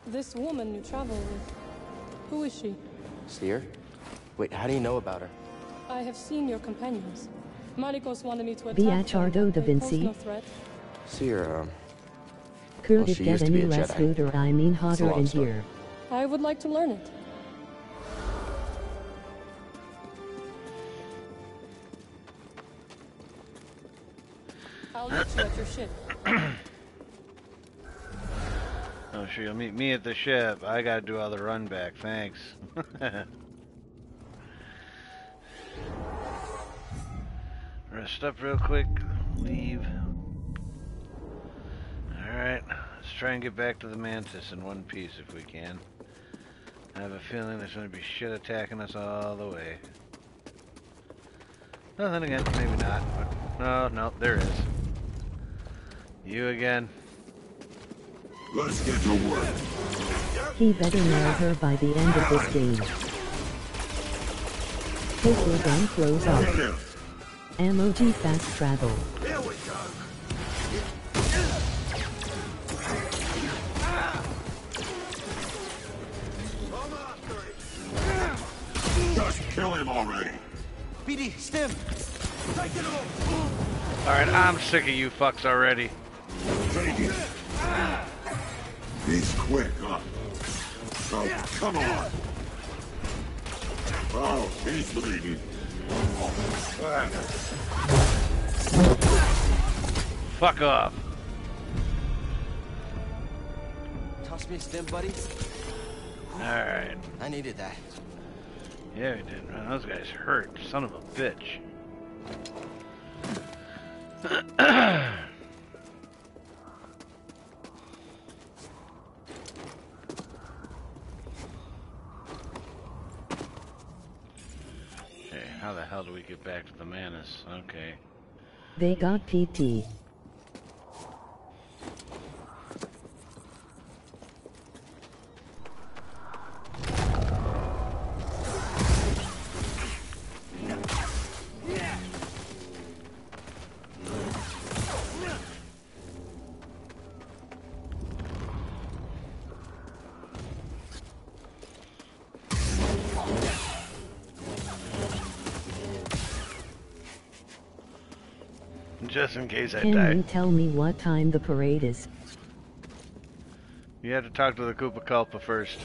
This woman you travel with, who is she? Seer? Wait, how do you know about her? I have seen your companions. Malicos wanted me to attack them. Da Vinci. No threat. Seer, um... Could well, it get any less rude or I mean hotter in here? I would like to learn it. I'll meet you at your ship. Oh, sure, you'll meet me at the ship. I gotta do all the run back, thanks. Rest up real quick, leave. Alright, let's try and get back to the Mantis in one piece if we can. I have a feeling there's gonna be shit attacking us all the way. Well, then again, maybe not. No, no, there is. You again. Let's get to work. He better nail her by the end of this game. Pistol gun flows off. M O G fast travel. Here we go. Just kill him already. B D, stim. Take it off. All right, I'm sick of you fucks already. Take it. He's quick, huh? Oh, come on! Oh, he's bleeding. Fuck off! Toss me a stim, buddy. Alright. I needed that. Yeah, we did. Man, those guys hurt. Son of a bitch. How the hell do we get back to the Mantis? Okay. They got P T. Just in case I die. Can you tell me what time the parade is? You have to talk to the Koopa Kalpa first.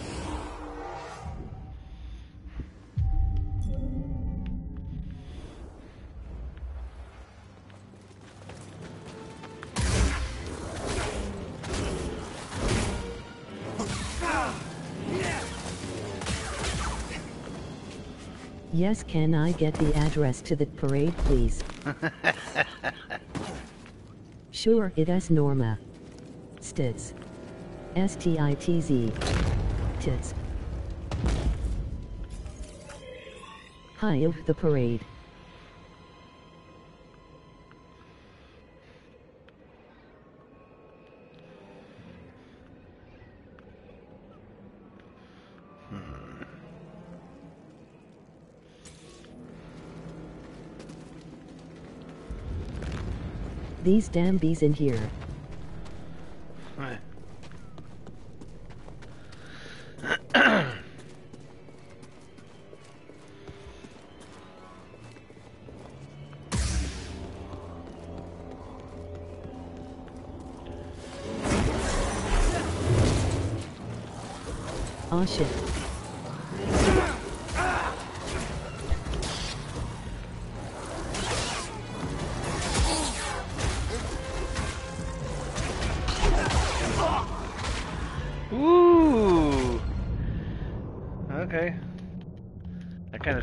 Yes, can I get the address to the parade, please? Sure, it is Norma. Stitz. S T I T Z. Tits. High of the parade. These damn bees in here. Right. Oh shit.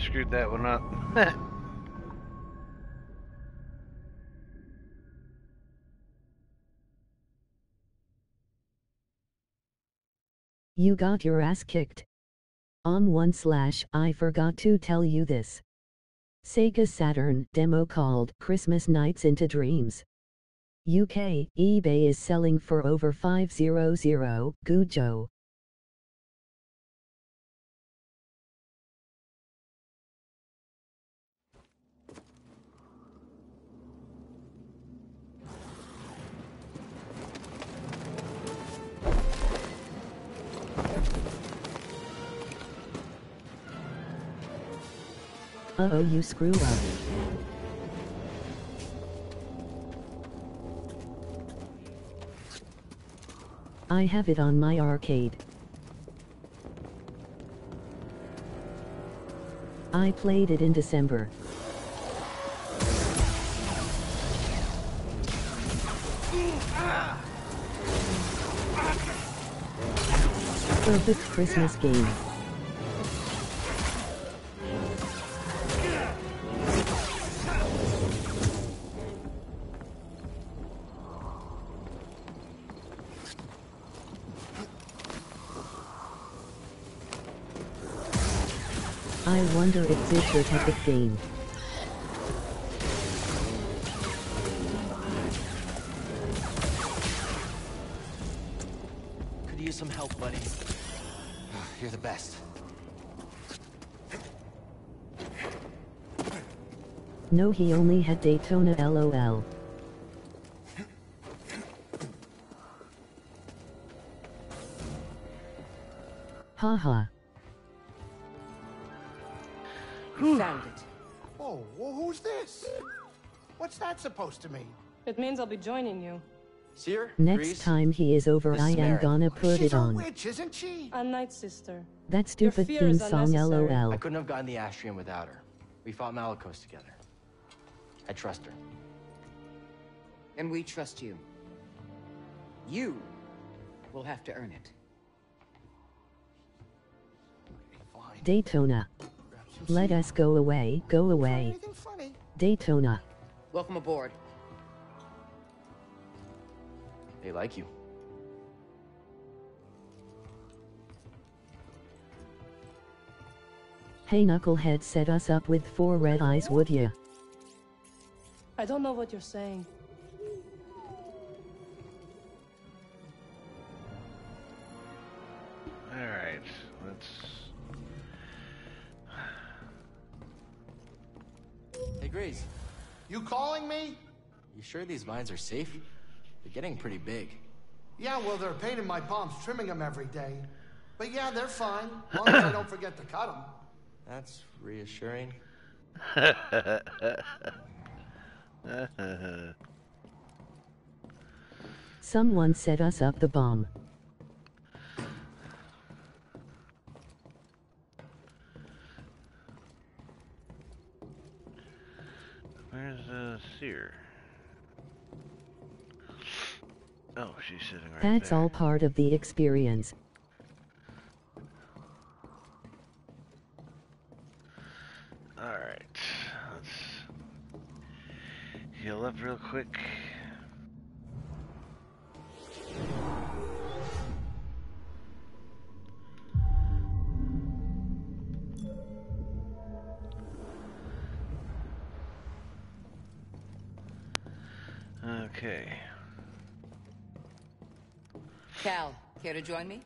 Screwed that one up. You got your ass kicked. On one slash, I forgot to tell you this. Sega Saturn demo called Christmas Nights into Dreams. U K, eBay is selling for over five hundred, good Joe. Uh-oh, you screw up. I have it on my arcade. I played it in December. Perfect Christmas game. Wonder if this was epic game. Could use some help, buddy. You're the best. No, he only had Daytona LOL. Haha. Found it. Oh, well, who's this? What's that supposed to mean? It means I'll be joining you. Seer, next Greez, time he is over, I am gonna put She's it on. She's a witch, isn't she? A Night Sister. That stupid theme song, LOL. I couldn't have gotten the Astrium without her. We fought Malicos together. I trust her. And we trust you. You will have to earn it. Okay, Daytona. Let us go away, go away. Funny. Daytona. Welcome aboard. They like you. Hey knucklehead, set us up with four red eyes, would ya? I don't know what you're saying. Alright, let's... Hey, Greez. You calling me? You sure these vines are safe? They're getting pretty big. Yeah, well, they're a pain in my palms trimming them every day. But yeah, they're fine. As long as I don't forget to cut them. That's reassuring. Someone set us up the bomb. Where's uh, Seer? Oh, she's sitting right there. That's all part of the experience. Alright, let's heal up real quick. Okay. Cal, care to join me?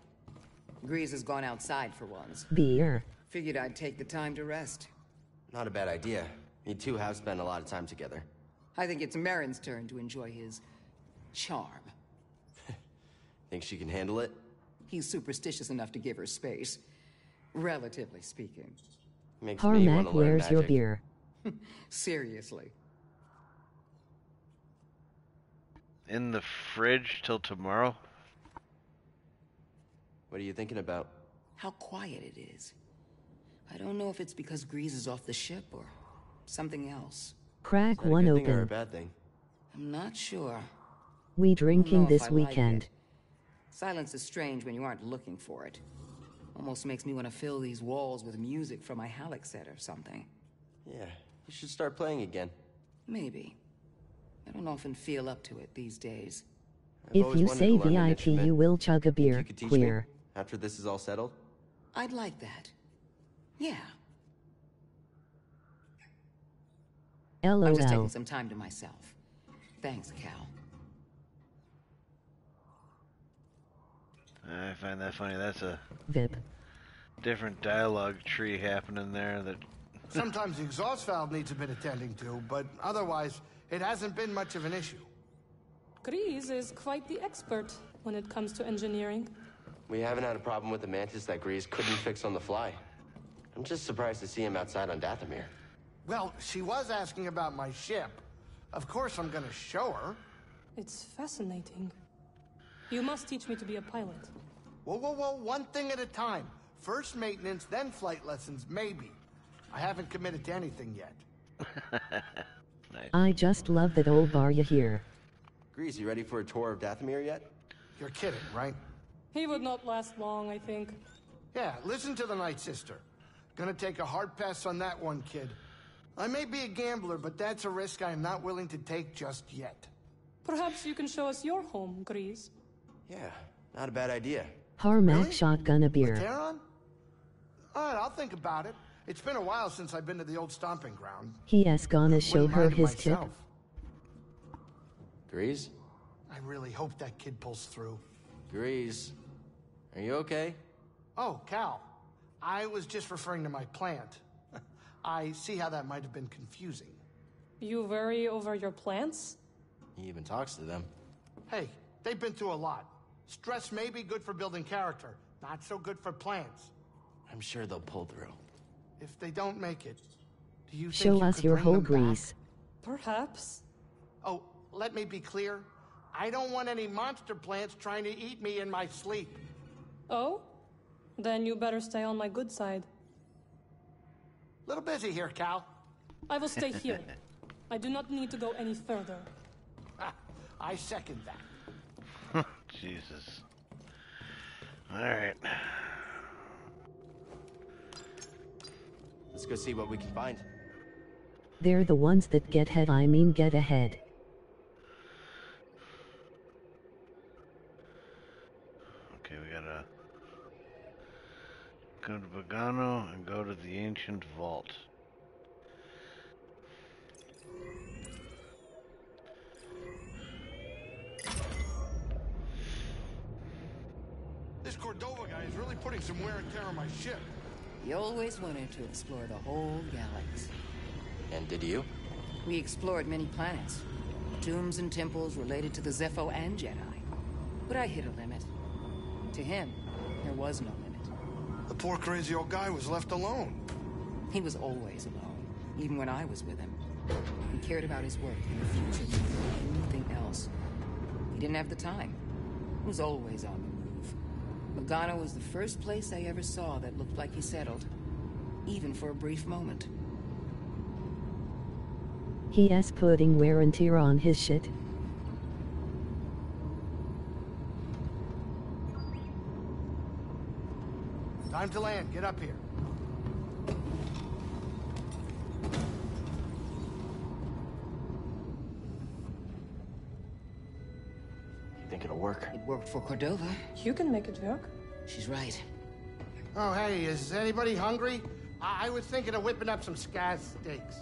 Greez has gone outside for once. Beer. Figured I'd take the time to rest. Not a bad idea. You two have spent a lot of time together. I think it's Marin's turn to enjoy his charm. Think she can handle it? He's superstitious enough to give her space. Relatively speaking. Makes me want to learn magic. Harmack, where's your beer? Seriously. In the fridge till tomorrow? What are you thinking about? How quiet it is. I don't know if it's because Greez is off the ship or something else. Crack one open. Is that a good thing or a bad thing? I'm not sure. We drinking this weekend. Silence is strange when you aren't looking for it. Almost makes me want to fill these walls with music from my Halic set or something. Yeah, you should start playing again. Maybe. I don't often feel up to it these days. If you say V I P, you will chug a beer. Queer. After this is all settled? I'd like that. Yeah. L O L. I'm just taking some time to myself. Thanks, Cal. I find that funny. That's a Vip. Different dialogue tree happening there. That sometimes the exhaust valve needs a bit of tending to, but otherwise, it hasn't been much of an issue. Greez is quite the expert when it comes to engineering. We haven't had a problem with the Mantis that Greez couldn't fix on the fly. I'm just surprised to see him outside on Dathomir. Well, she was asking about my ship. Of course I'm gonna show her. It's fascinating. You must teach me to be a pilot. Whoa, whoa, whoa, one thing at a time. First maintenance, then flight lessons, maybe. I haven't committed to anything yet. Nice. I just love that old Varya here. Greez, you ready for a tour of Dathomir yet? You're kidding, right? He would not last long, I think. Yeah, listen to the Night Sister. Gonna take a hard pass on that one, kid. I may be a gambler, but that's a risk I am not willing to take just yet. Perhaps you can show us your home, Greez. Yeah, not a bad idea. Harmack really? Shotgun a beer. Alright, I'll think about it. It's been a while since I've been to the old stomping ground. He has gonna show her his tip. Greez? I really hope that kid pulls through. Greez, are you okay? Oh, Cal. I was just referring to my plant. I see how that might have been confusing. You worry over your plants? He even talks to them. Hey, they've been through a lot. Stress may be good for building character, not so good for plants. I'm sure they'll pull through. If they don't make it, do you think you could bring them back? Show us your whole Greez. Perhaps. Oh, let me be clear. I don't want any monster plants trying to eat me in my sleep. Oh? Then you better stay on my good side. Little busy here, Cal. I will stay here. I do not need to go any further. Ah, I second that. Jesus. All right. Let's go see what we can find. They're the ones that get ahead. I mean get ahead. Okay, we gotta go to Bogano and go to the ancient vault. This Cordova guy is really putting some wear and tear on my ship. He always wanted to explore the whole galaxy. And did you? We explored many planets. Tombs and temples related to the Zeffo and Jedi. But I hit a limit. To him, there was no limit. The poor crazy old guy was left alone. He was always alone, even when I was with him. He cared about his work and the future more than anything else. He didn't have the time. He was always on the Bogano was the first place I ever saw that looked like he settled, even for a brief moment. He is putting wear and tear on his shit. Time to land. Get up here. It worked for Cordova. You can make it work. She's right. Oh, hey, is anybody hungry? I, I was thinking of whipping up some Skaz steaks.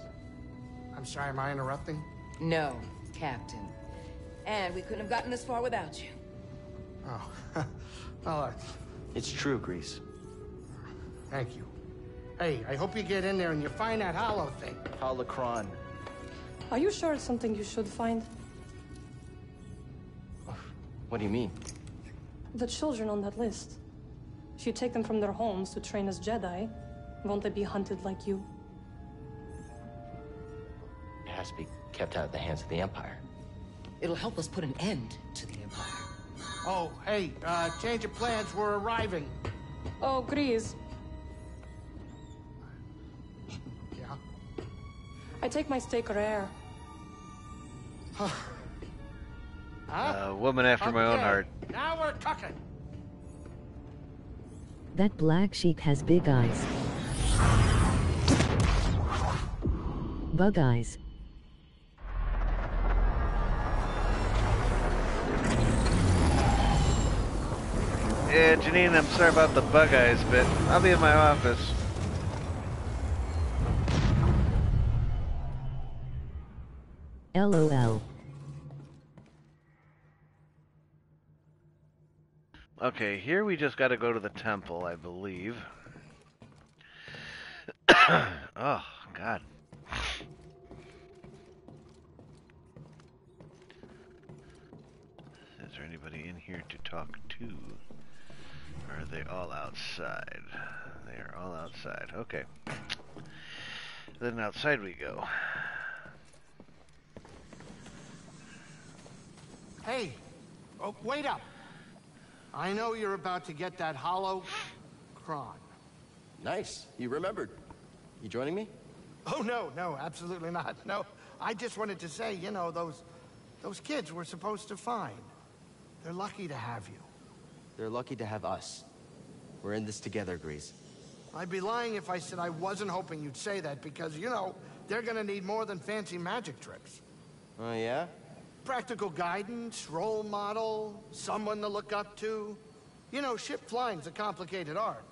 I'm sorry, am I interrupting? No, Captain. And we couldn't have gotten this far without you. Oh, well, uh, it's true, Greez. Thank you. Hey, I hope you get in there and you find that holo thing. Holocron. Are you sure it's something you should find? What do you mean? The children on that list. If you take them from their homes to train as Jedi, won't they be hunted like you? It has to be kept out of the hands of the Empire. It'll help us put an end to the Empire. Oh, hey, uh, change of plans, we're arriving. Oh, Greez. Yeah? I take my steak rare. Huh? A uh, woman after okay. my own heart. Now we're talking. That black sheep has big eyes. Bug eyes. Yeah, Janine, I'm sorry about the bug eyes, but I'll be in my office. LOL. Okay, here we just gotta go to the temple, I believe. Oh, God. Is there anybody in here to talk to? Or are they all outside? They are all outside. Okay. Then outside we go. Hey! Oh, wait up! I know you're about to get that Holocron. Nice. You remembered. You joining me? Oh, no, no, absolutely not. No, I just wanted to say, you know, those those kids we're supposed to find. They're lucky to have you. They're lucky to have us. We're in this together, Greez. I'd be lying if I said I wasn't hoping you'd say that because, you know, they're gonna need more than fancy magic tricks. Oh, uh, yeah? Practical guidance, role model, someone to look up to. You know, ship flying's a complicated art.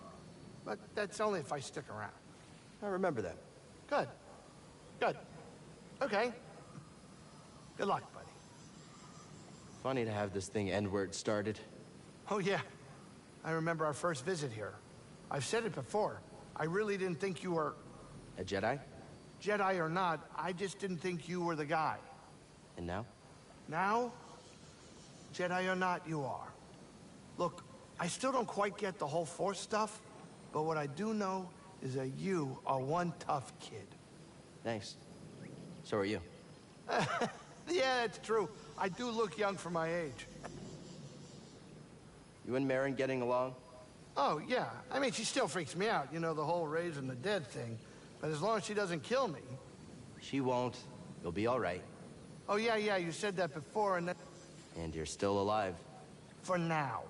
But that's only if I stick around. I remember that. Good. Good. Okay. Good luck, buddy. Funny to have this thing end where it started. Oh, yeah. I remember our first visit here. I've said it before. I really didn't think you were... a Jedi? Jedi or not, I just didn't think you were the guy. And now? Now, Jedi or not, you are. Look, I still don't quite get the whole Force stuff, but what I do know is that you are one tough kid. Thanks. So are you. Yeah, it's true. I do look young for my age. You and Marin getting along? Oh, yeah. I mean, she still freaks me out, you know, the whole raising the dead thing. But as long as she doesn't kill me... She won't. You'll be all right. Oh, yeah, yeah, you said that before, and that... And you're still alive. For now.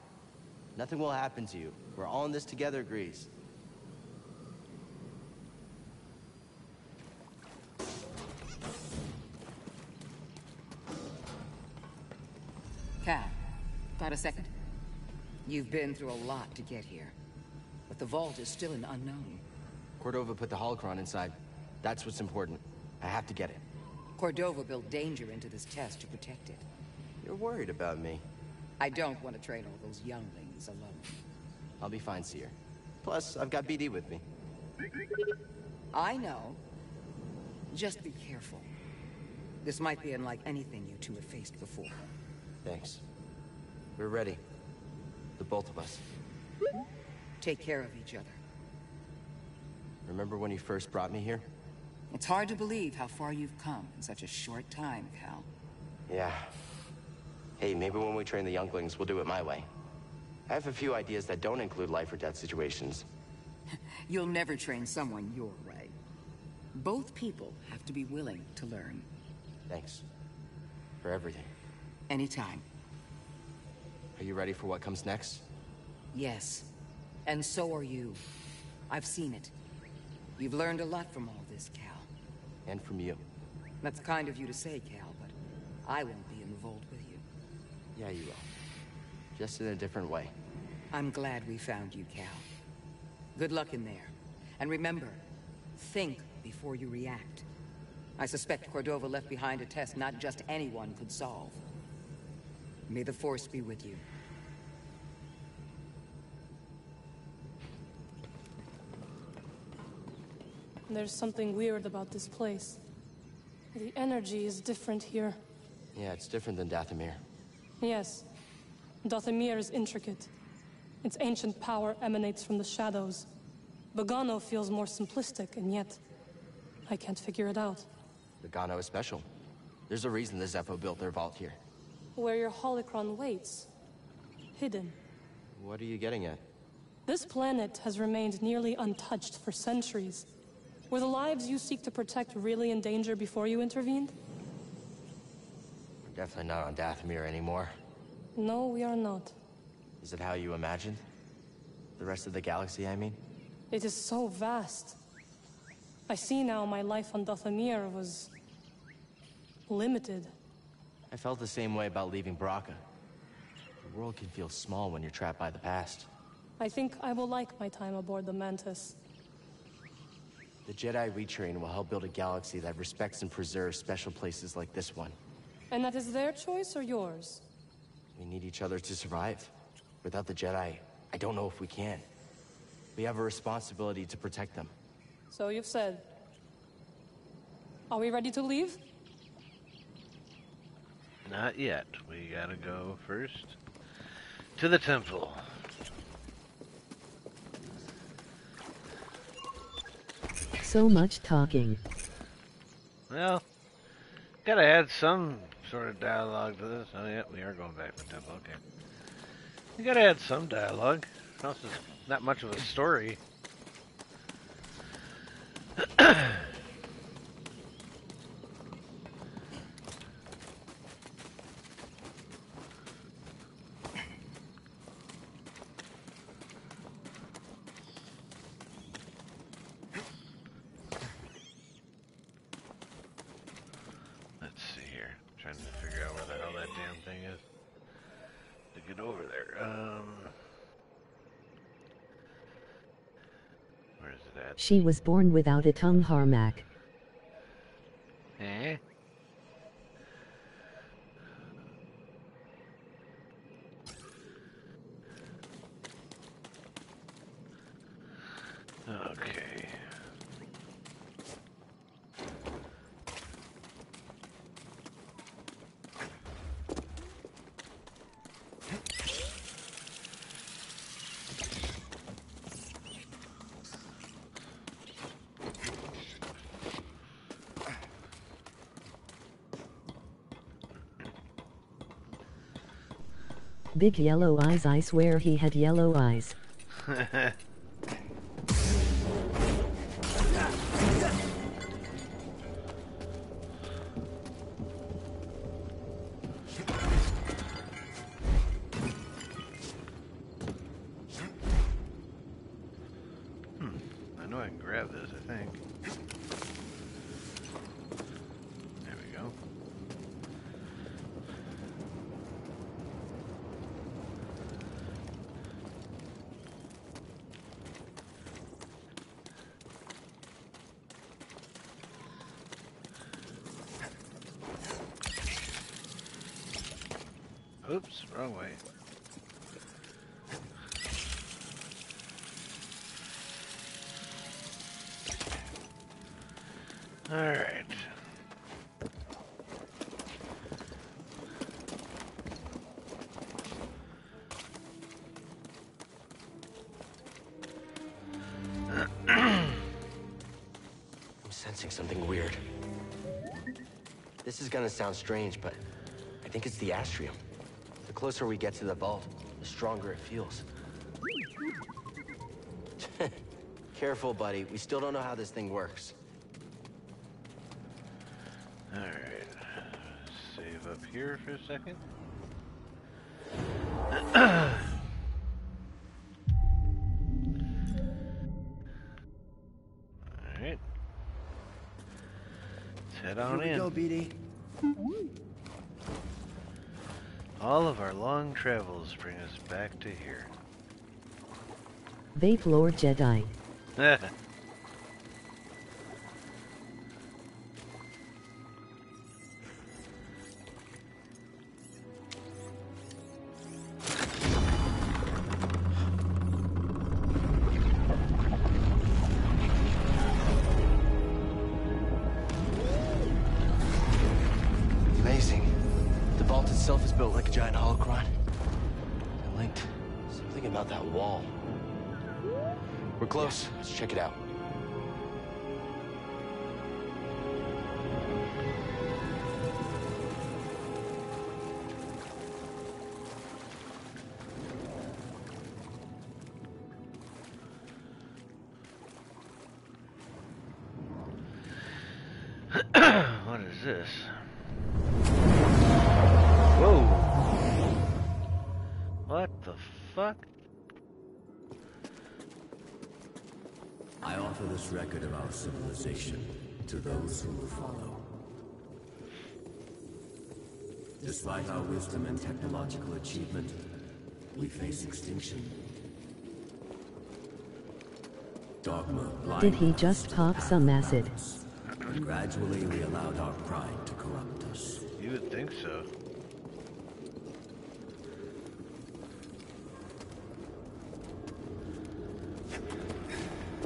Nothing will happen to you. We're all in this together, Greez. Cal, got a second? You've been through a lot to get here. But the vault is still an unknown. Cordova put the Holocron inside. That's what's important. I have to get it. Cordova built danger into this test to protect it. You're worried about me. I don't want to train all those younglings alone. I'll be fine, Seer. Plus, I've got B D with me. I know. Just be careful. This might be unlike anything you two have faced before. Thanks. We're ready. The both of us. Take care of each other. Remember when you first brought me here? It's hard to believe how far you've come in such a short time, Cal. Yeah. Hey, maybe when we train the younglings, we'll do it my way. I have a few ideas that don't include life or death situations. You'll never train someone your way. Both people have to be willing to learn. Thanks. For everything. Anytime. Are you ready for what comes next? Yes. And so are you. I've seen it. You've learned a lot from all this, Cal. And from you. That's kind of you to say, Cal, but I won't be in the vault with you. Yeah, you will. Just in a different way. I'm glad we found you, Cal. Good luck in there. And remember, think before you react. I suspect Cordova left behind a test not just anyone could solve. May the Force be with you. There's something weird about this place. The energy is different here. Yeah, it's different than Dathomir. Yes. Dathomir is intricate. Its ancient power emanates from the shadows. Bogano feels more simplistic, and yet I can't figure it out. Bogano is special. There's a reason the Zeffo built their vault here. Where your Holocron waits. Hidden. What are you getting at? This planet has remained nearly untouched for centuries. Were the lives you seek to protect really in danger before you intervened? We're definitely not on Dathomir anymore. No, we are not. Is it how you imagined? The rest of the galaxy, I mean? It is so vast. I see now my life on Dathomir was limited. I felt the same way about leaving Bracca. The world can feel small when you're trapped by the past. I think I will like my time aboard the Mantis. The Jedi retrain will help build a galaxy that respects and preserves special places like this one. And that is their choice or yours? We need each other to survive. Without the Jedi, I don't know if we can. We have a responsibility to protect them. So you've said. Are we ready to leave? Not yet. We gotta go first to the temple. So much talking. Well, gotta add some sort of dialogue to this. Oh yeah, we are going back to the temple, okay. You gotta add some dialogue. Else is not much of a story. She was born without a tongue, Harmack. Eh? Okay. Big yellow eyes, I swear he had yellow eyes. Oops, wrong way. All right. I'm sensing something weird. This is gonna sound strange, but I think it's the Astrium. The closer we get to the vault, the stronger it feels. Careful, buddy. We still don't know how this thing works. All right. Save up here for a second. All right. Let's head on in. Here we go, B D. All of our long travels bring us back to here. Vape Lord Jedi. about that wall? We're close. Yeah, let's check it out. What is this? Whoa! What the fuck? I offer this record of our civilization to those who will follow. Despite our wisdom and technological achievement, we face extinction. Dogma, blindness, did he just pop some acid? Gradually, we allowed our pride to corrupt us. You would think so.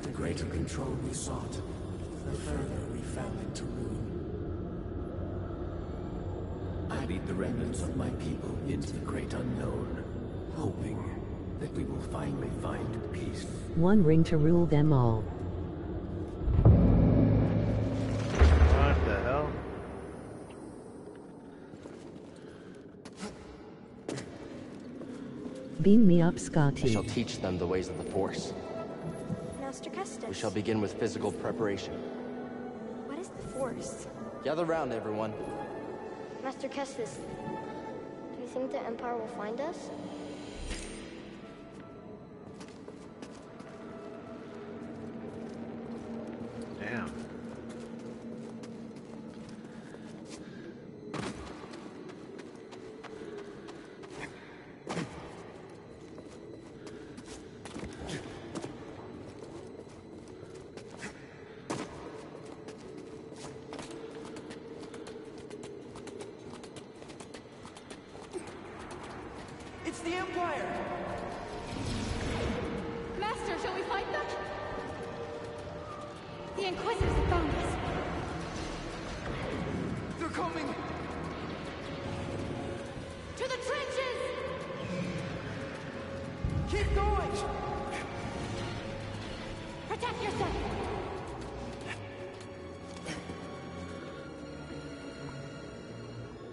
The greater control we sought, the further we fell into ruin. I lead the remnants of my people into the great unknown, hoping that we will finally find peace. One ring to rule them all. Beam me up, Scotty. I shall teach them the ways of the Force. Master Kestis. We shall begin with physical preparation. What is the Force? Gather round, everyone. Master Kestis, do you think the Empire will find us? Damn.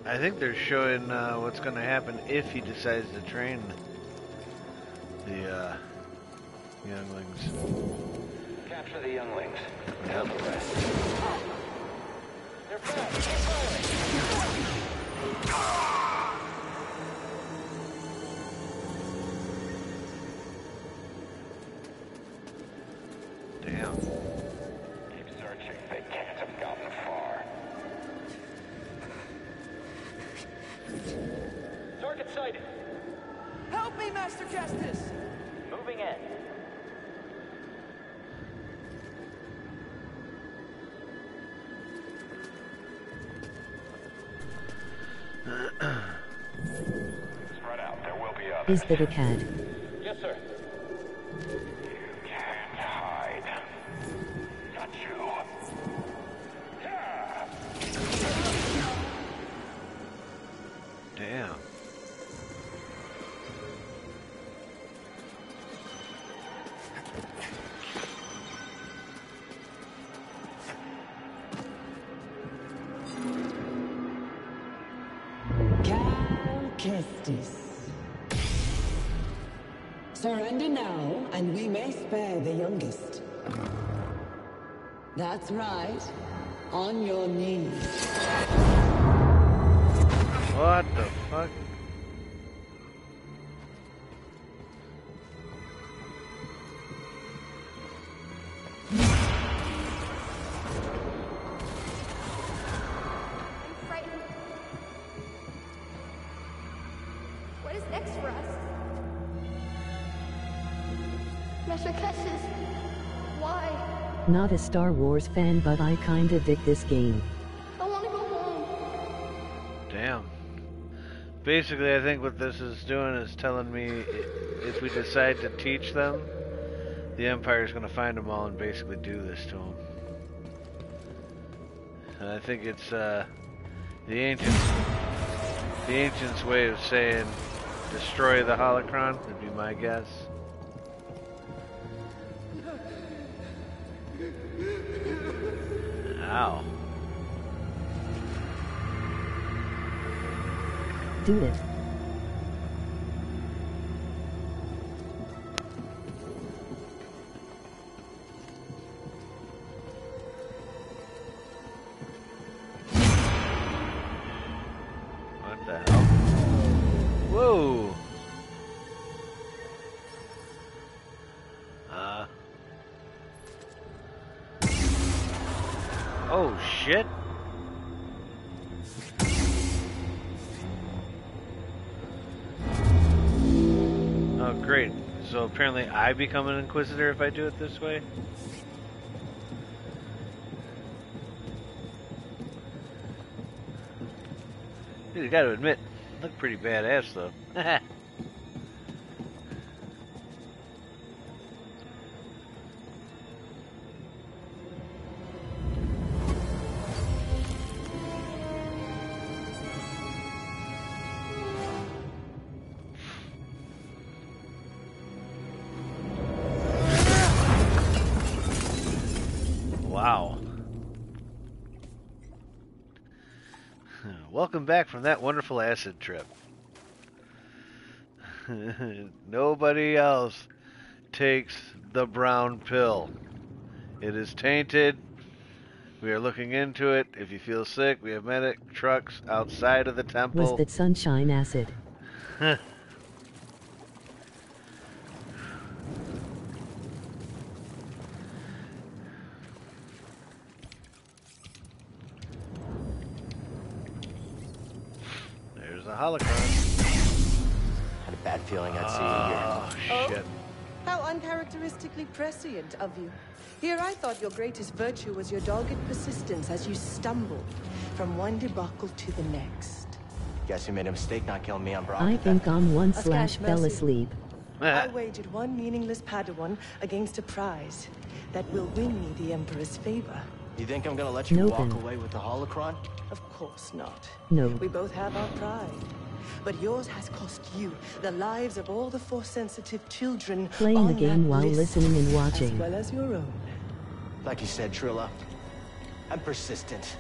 I think they're showing uh, what's going to happen if he decides to train the uh, younglings. Capture the younglings. Help the rest. They're back. They're firing. Damn. Keep searching. They can't have gotten far. Target sighted. Help me, Master Kestis! Moving in. Spread out. There will be others. Is that a cat? Yes, sir. That's right. On your knees. What the fuck? Not a Star Wars fan, but I kinda dig this game. I wanna go home. Damn. Basically, I think what this is doing is telling me if we decide to teach them, the Empire's gonna find them all and basically do this to them. And I think it's uh, the ancients, the ancients' way of saying destroy the Holocron would be my guess. Ow. Do it. What the hell? Whoa. Uh. Oh shit. Great, so apparently I become an Inquisitor if I do it this way? Dude, you gotta admit, I look pretty badass though. Back from that wonderful acid trip. Nobody else takes the brown pill. It is tainted. We are looking into it. If you feel sick, we have medic trucks outside of the temple. Was that sunshine acid? Holocron. Had a bad feeling I'd see you here. Oh, shit. Oh, how uncharacteristically prescient of you. Here I thought your greatest virtue was your dogged persistence as you stumbled from one debacle to the next. Guess you made a mistake not killing me on Bracca. I think I'm one slash fell asleep. I waged one meaningless Padawan against a prize that will win me the Emperor's favor. You think I'm gonna let you no walk then. away with the Holocron? Of course not. No. We both have our pride. But yours has cost you the lives of all the Force-sensitive children playing the game while listening and watching. As well as your own. Like you said, Trilla, I'm persistent.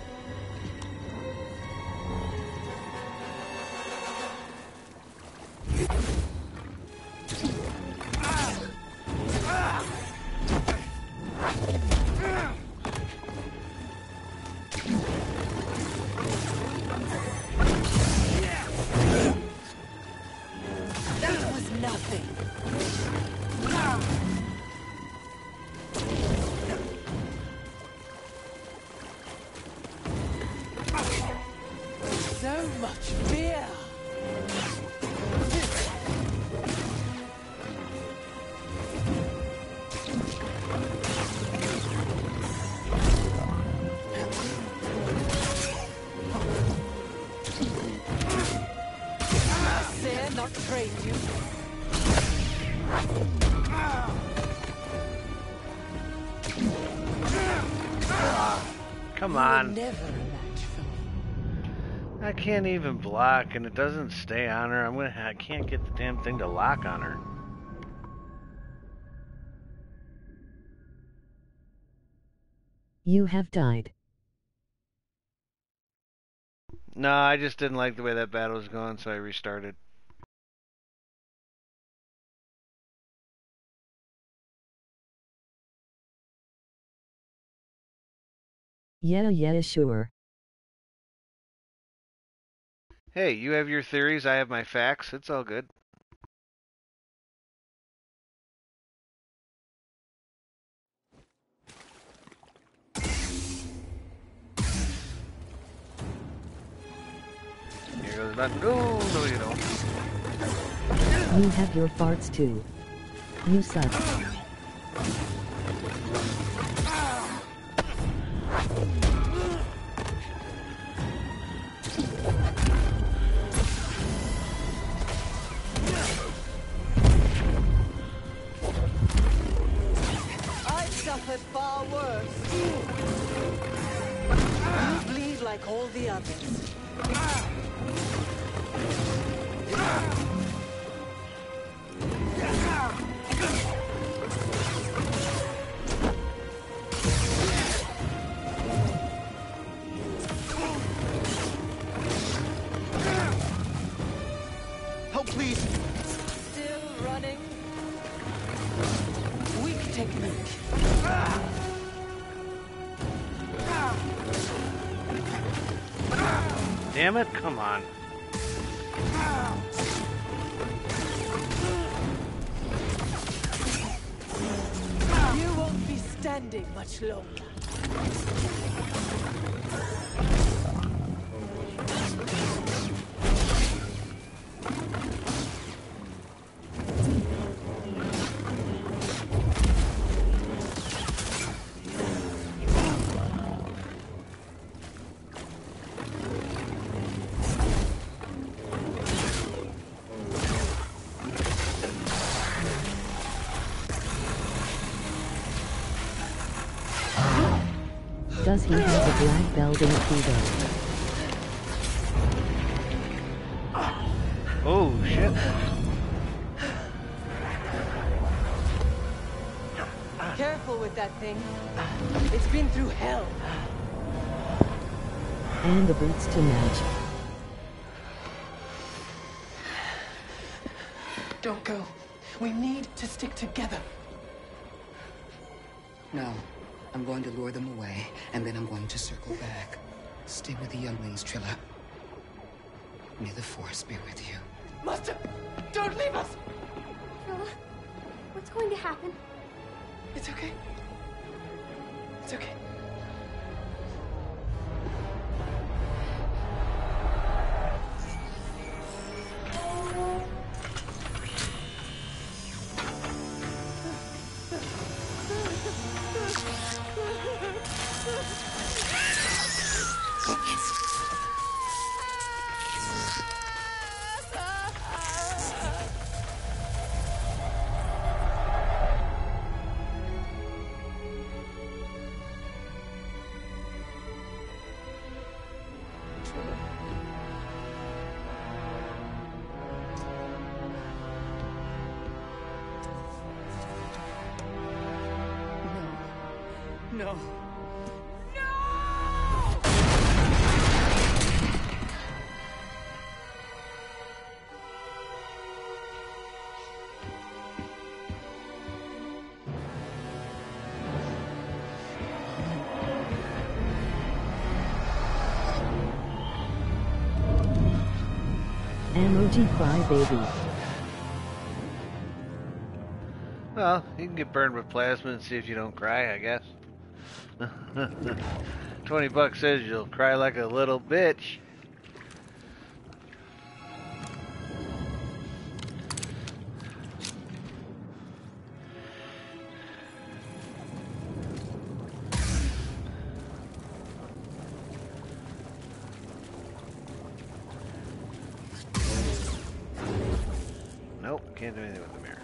Come on. Never a match for me. I can't even block and it doesn't stay on her. I'm gonna I can't get the damn thing to lock on her. You have died. No, I just didn't like the way that battle was going, so I restarted. Yeah, yeah, sure. Hey, you have your theories, I have my facts. It's all good. Here goes nothing. No, no, you don't. You have your farts too. You suck. But far worse. You bleed like all the others. technique. Damn it, come on. You won't be standing much longer. Does he have a black belt in Kudo? Oh shit. Careful with that thing. It's been through hell. And the boots to match. Don't go. We need to stick together. No. I'm going to lure them away, and then I'm going to circle back. Stay with the younglings, Trilla. May the Force be with you. Master! Don't leave us! Trilla, what's going to happen? It's okay. It's okay. No. No! M O G cry baby. Well, you can get burned with plasma and see if you don't cry, I guess. twenty bucks says you'll cry like a little bitch. Nope, can't do anything with the mirror.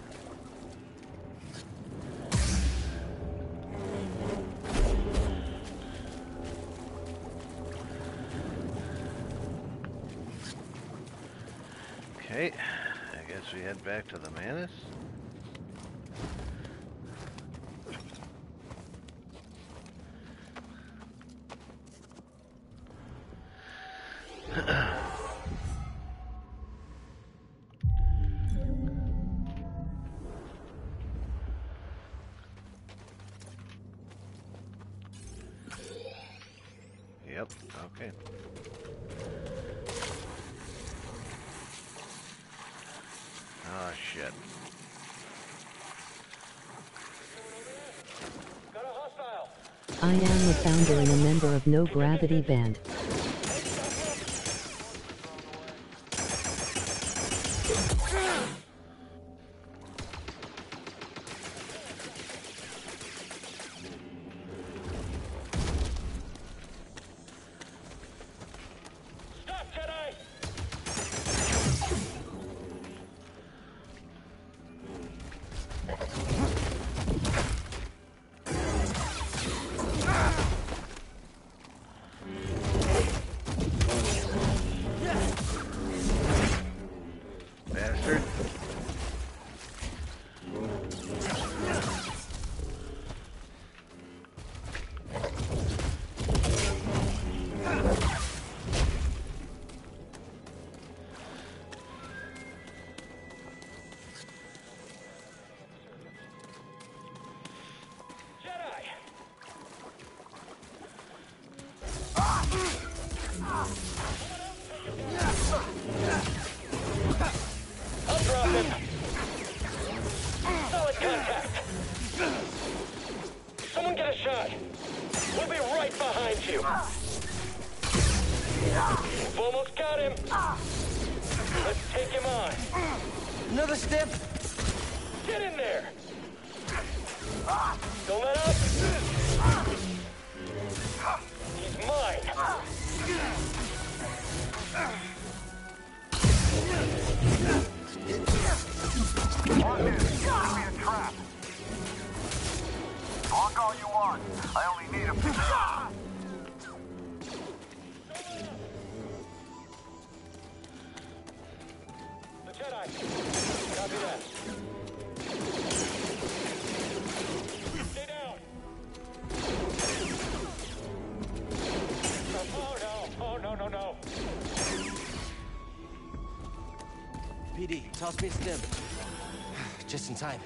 I guess we head back to the Mantis. Yep, okay. Oh shit. Got a hostile. I am the founder and a member of No Gravity Band. at you. You've almost got him. Let's take him on. Another step. Get in there. Don't let up. He's mine. On this, it's gonna be a trap. Talk all you want. I only need a picture. The Jedi. Copy that. Stay down. Oh no! Oh no! No no! P D, toss me a stim. Just in time.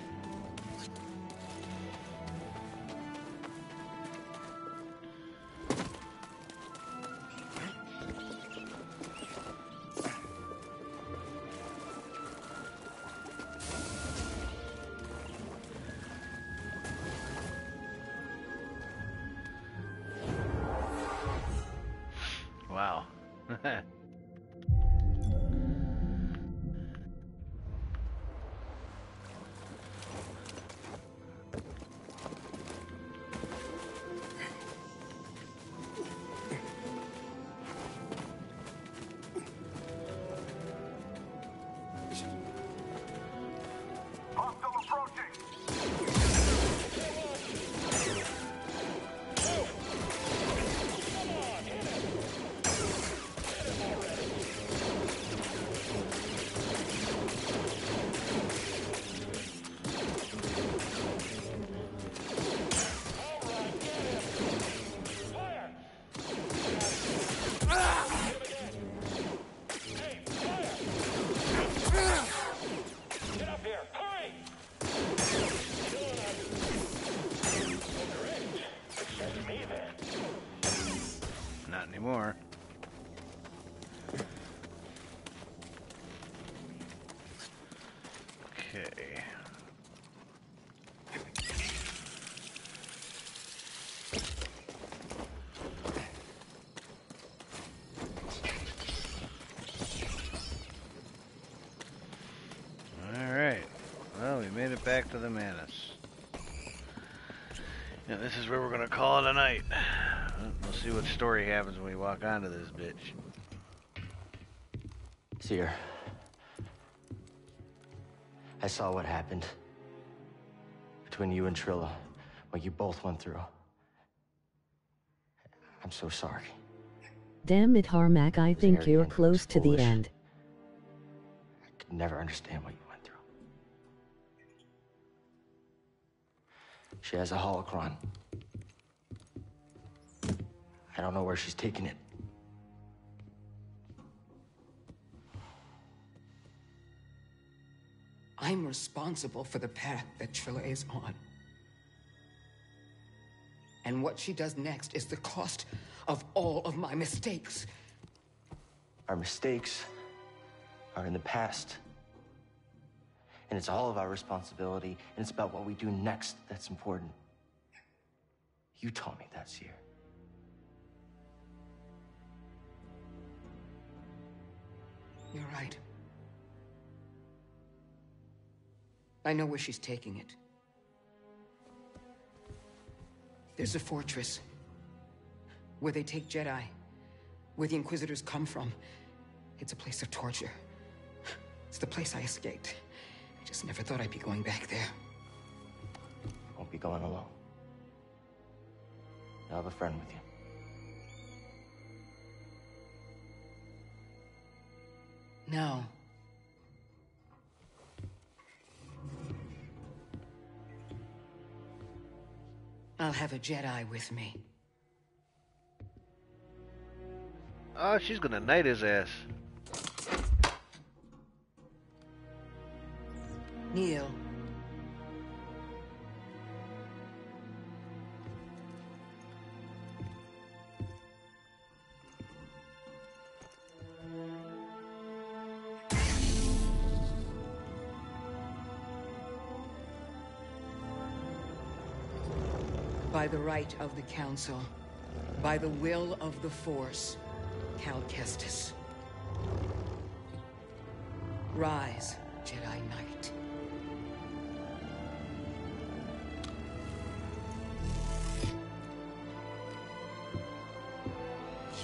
Made it back to the Mantis. Now this is where we're gonna call it a night. We'll see what story happens when we walk onto this bitch. Seer, I saw what happened between you and Trilla, what you both went through. I'm so sorry. Damn it, Harmack, I think you're close to the end. I could never understand what you. She has a holocron. I don't know where she's taking it. I'm responsible for the path that Trilla is on. And what she does next is the cost of all of my mistakes. Our mistakes are in the past. And it's all of our responsibility, and it's about what we do next that's important. You taught me that, Seer. You're right. I know where she's taking it. There's a fortress where they take Jedi, where the Inquisitors come from. It's a place of torture. It's the place I escaped. I just never thought I'd be going back there. You won't be going alone. You'll have a friend with you. No. I'll have a Jedi with me. Oh, she's gonna knight his ass. Kneel. By the right of the Council. By the will of the Force, Cal Kestis. Rise, Jedi Knight.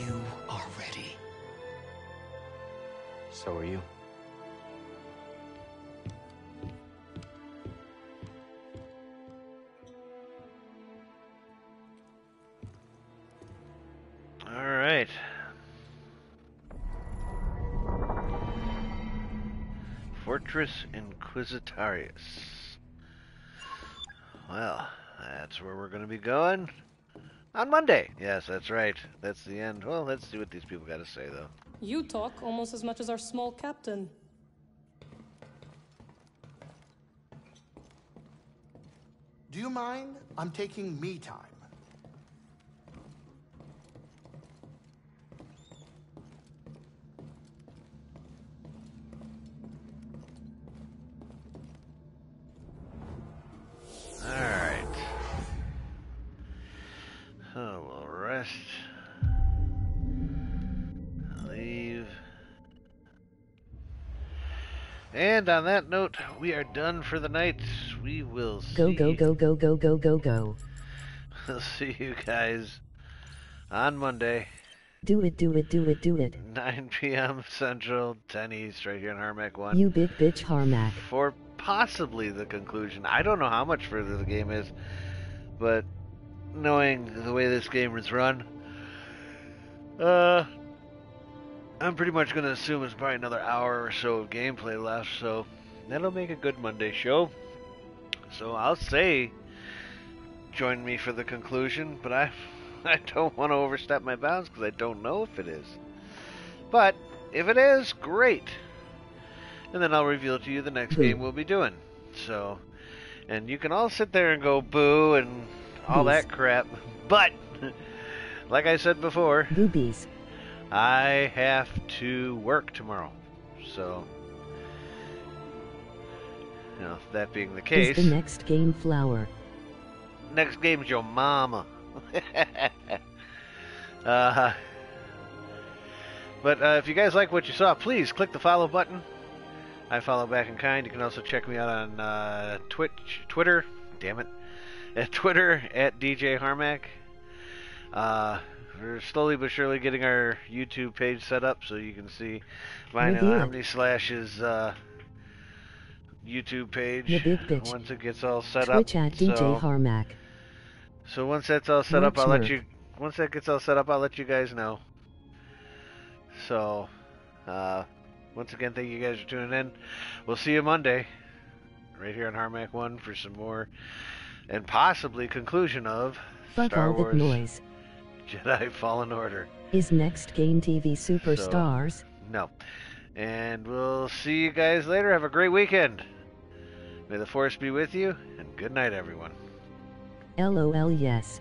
You are ready. So are you. Fortress Inquisitarius. Well, that's where we're going to be going on Monday. Yes, that's right. That's the end. Well, let's see what these people got to say, though. You talk almost as much as our small captain. Do you mind? I'm taking me time. And on that note, we are done for the night. We will see. Go, go, go, go, go, go, go, go. We'll see you guys on Monday. Do it, do it, do it, do it. nine p m Central, ten East, right here in Harmack one. You big bitch, Harmack. For possibly the conclusion. I don't know how much further the game is, but knowing the way this game is run, uh... I'm pretty much going to assume it's probably another hour or so of gameplay left, so that'll make a good Monday show. So I'll say join me for the conclusion, but I, I don't want to overstep my bounds because I don't know if it is. But if it is, great. And then I'll reveal to you the next boo. Game we'll be doing. So, and you can all sit there and go boo and all Bees. That crap. But, like I said before... Boobies. I have to work tomorrow, so, you know, that being the case... Is the next game Flower? Next game's your mama. uh, but uh, if you guys like what you saw, please click the follow button. I follow back in kind. You can also check me out on uh, Twitch, Twitter, damn it, at Twitter, at D J Harmack. Uh... We're slowly but surely getting our YouTube page set up so you can see mine and Omni Slash's uh, YouTube page once it gets all set Twitch up. At so, D J Harmack. So once that's all set Watch up, I'll work. Let you. Once that gets all set up, I'll let you guys know. So, uh, once again, thank you guys for tuning in. We'll see you Monday, right here on Harmack One for some more and possibly conclusion of Fuck Star all Wars. That noise. Jedi Fallen Order. Is next game T V Superstars? So, no. And we'll see you guys later. Have a great weekend. May the Force be with you, and good night, everyone. LOL yes.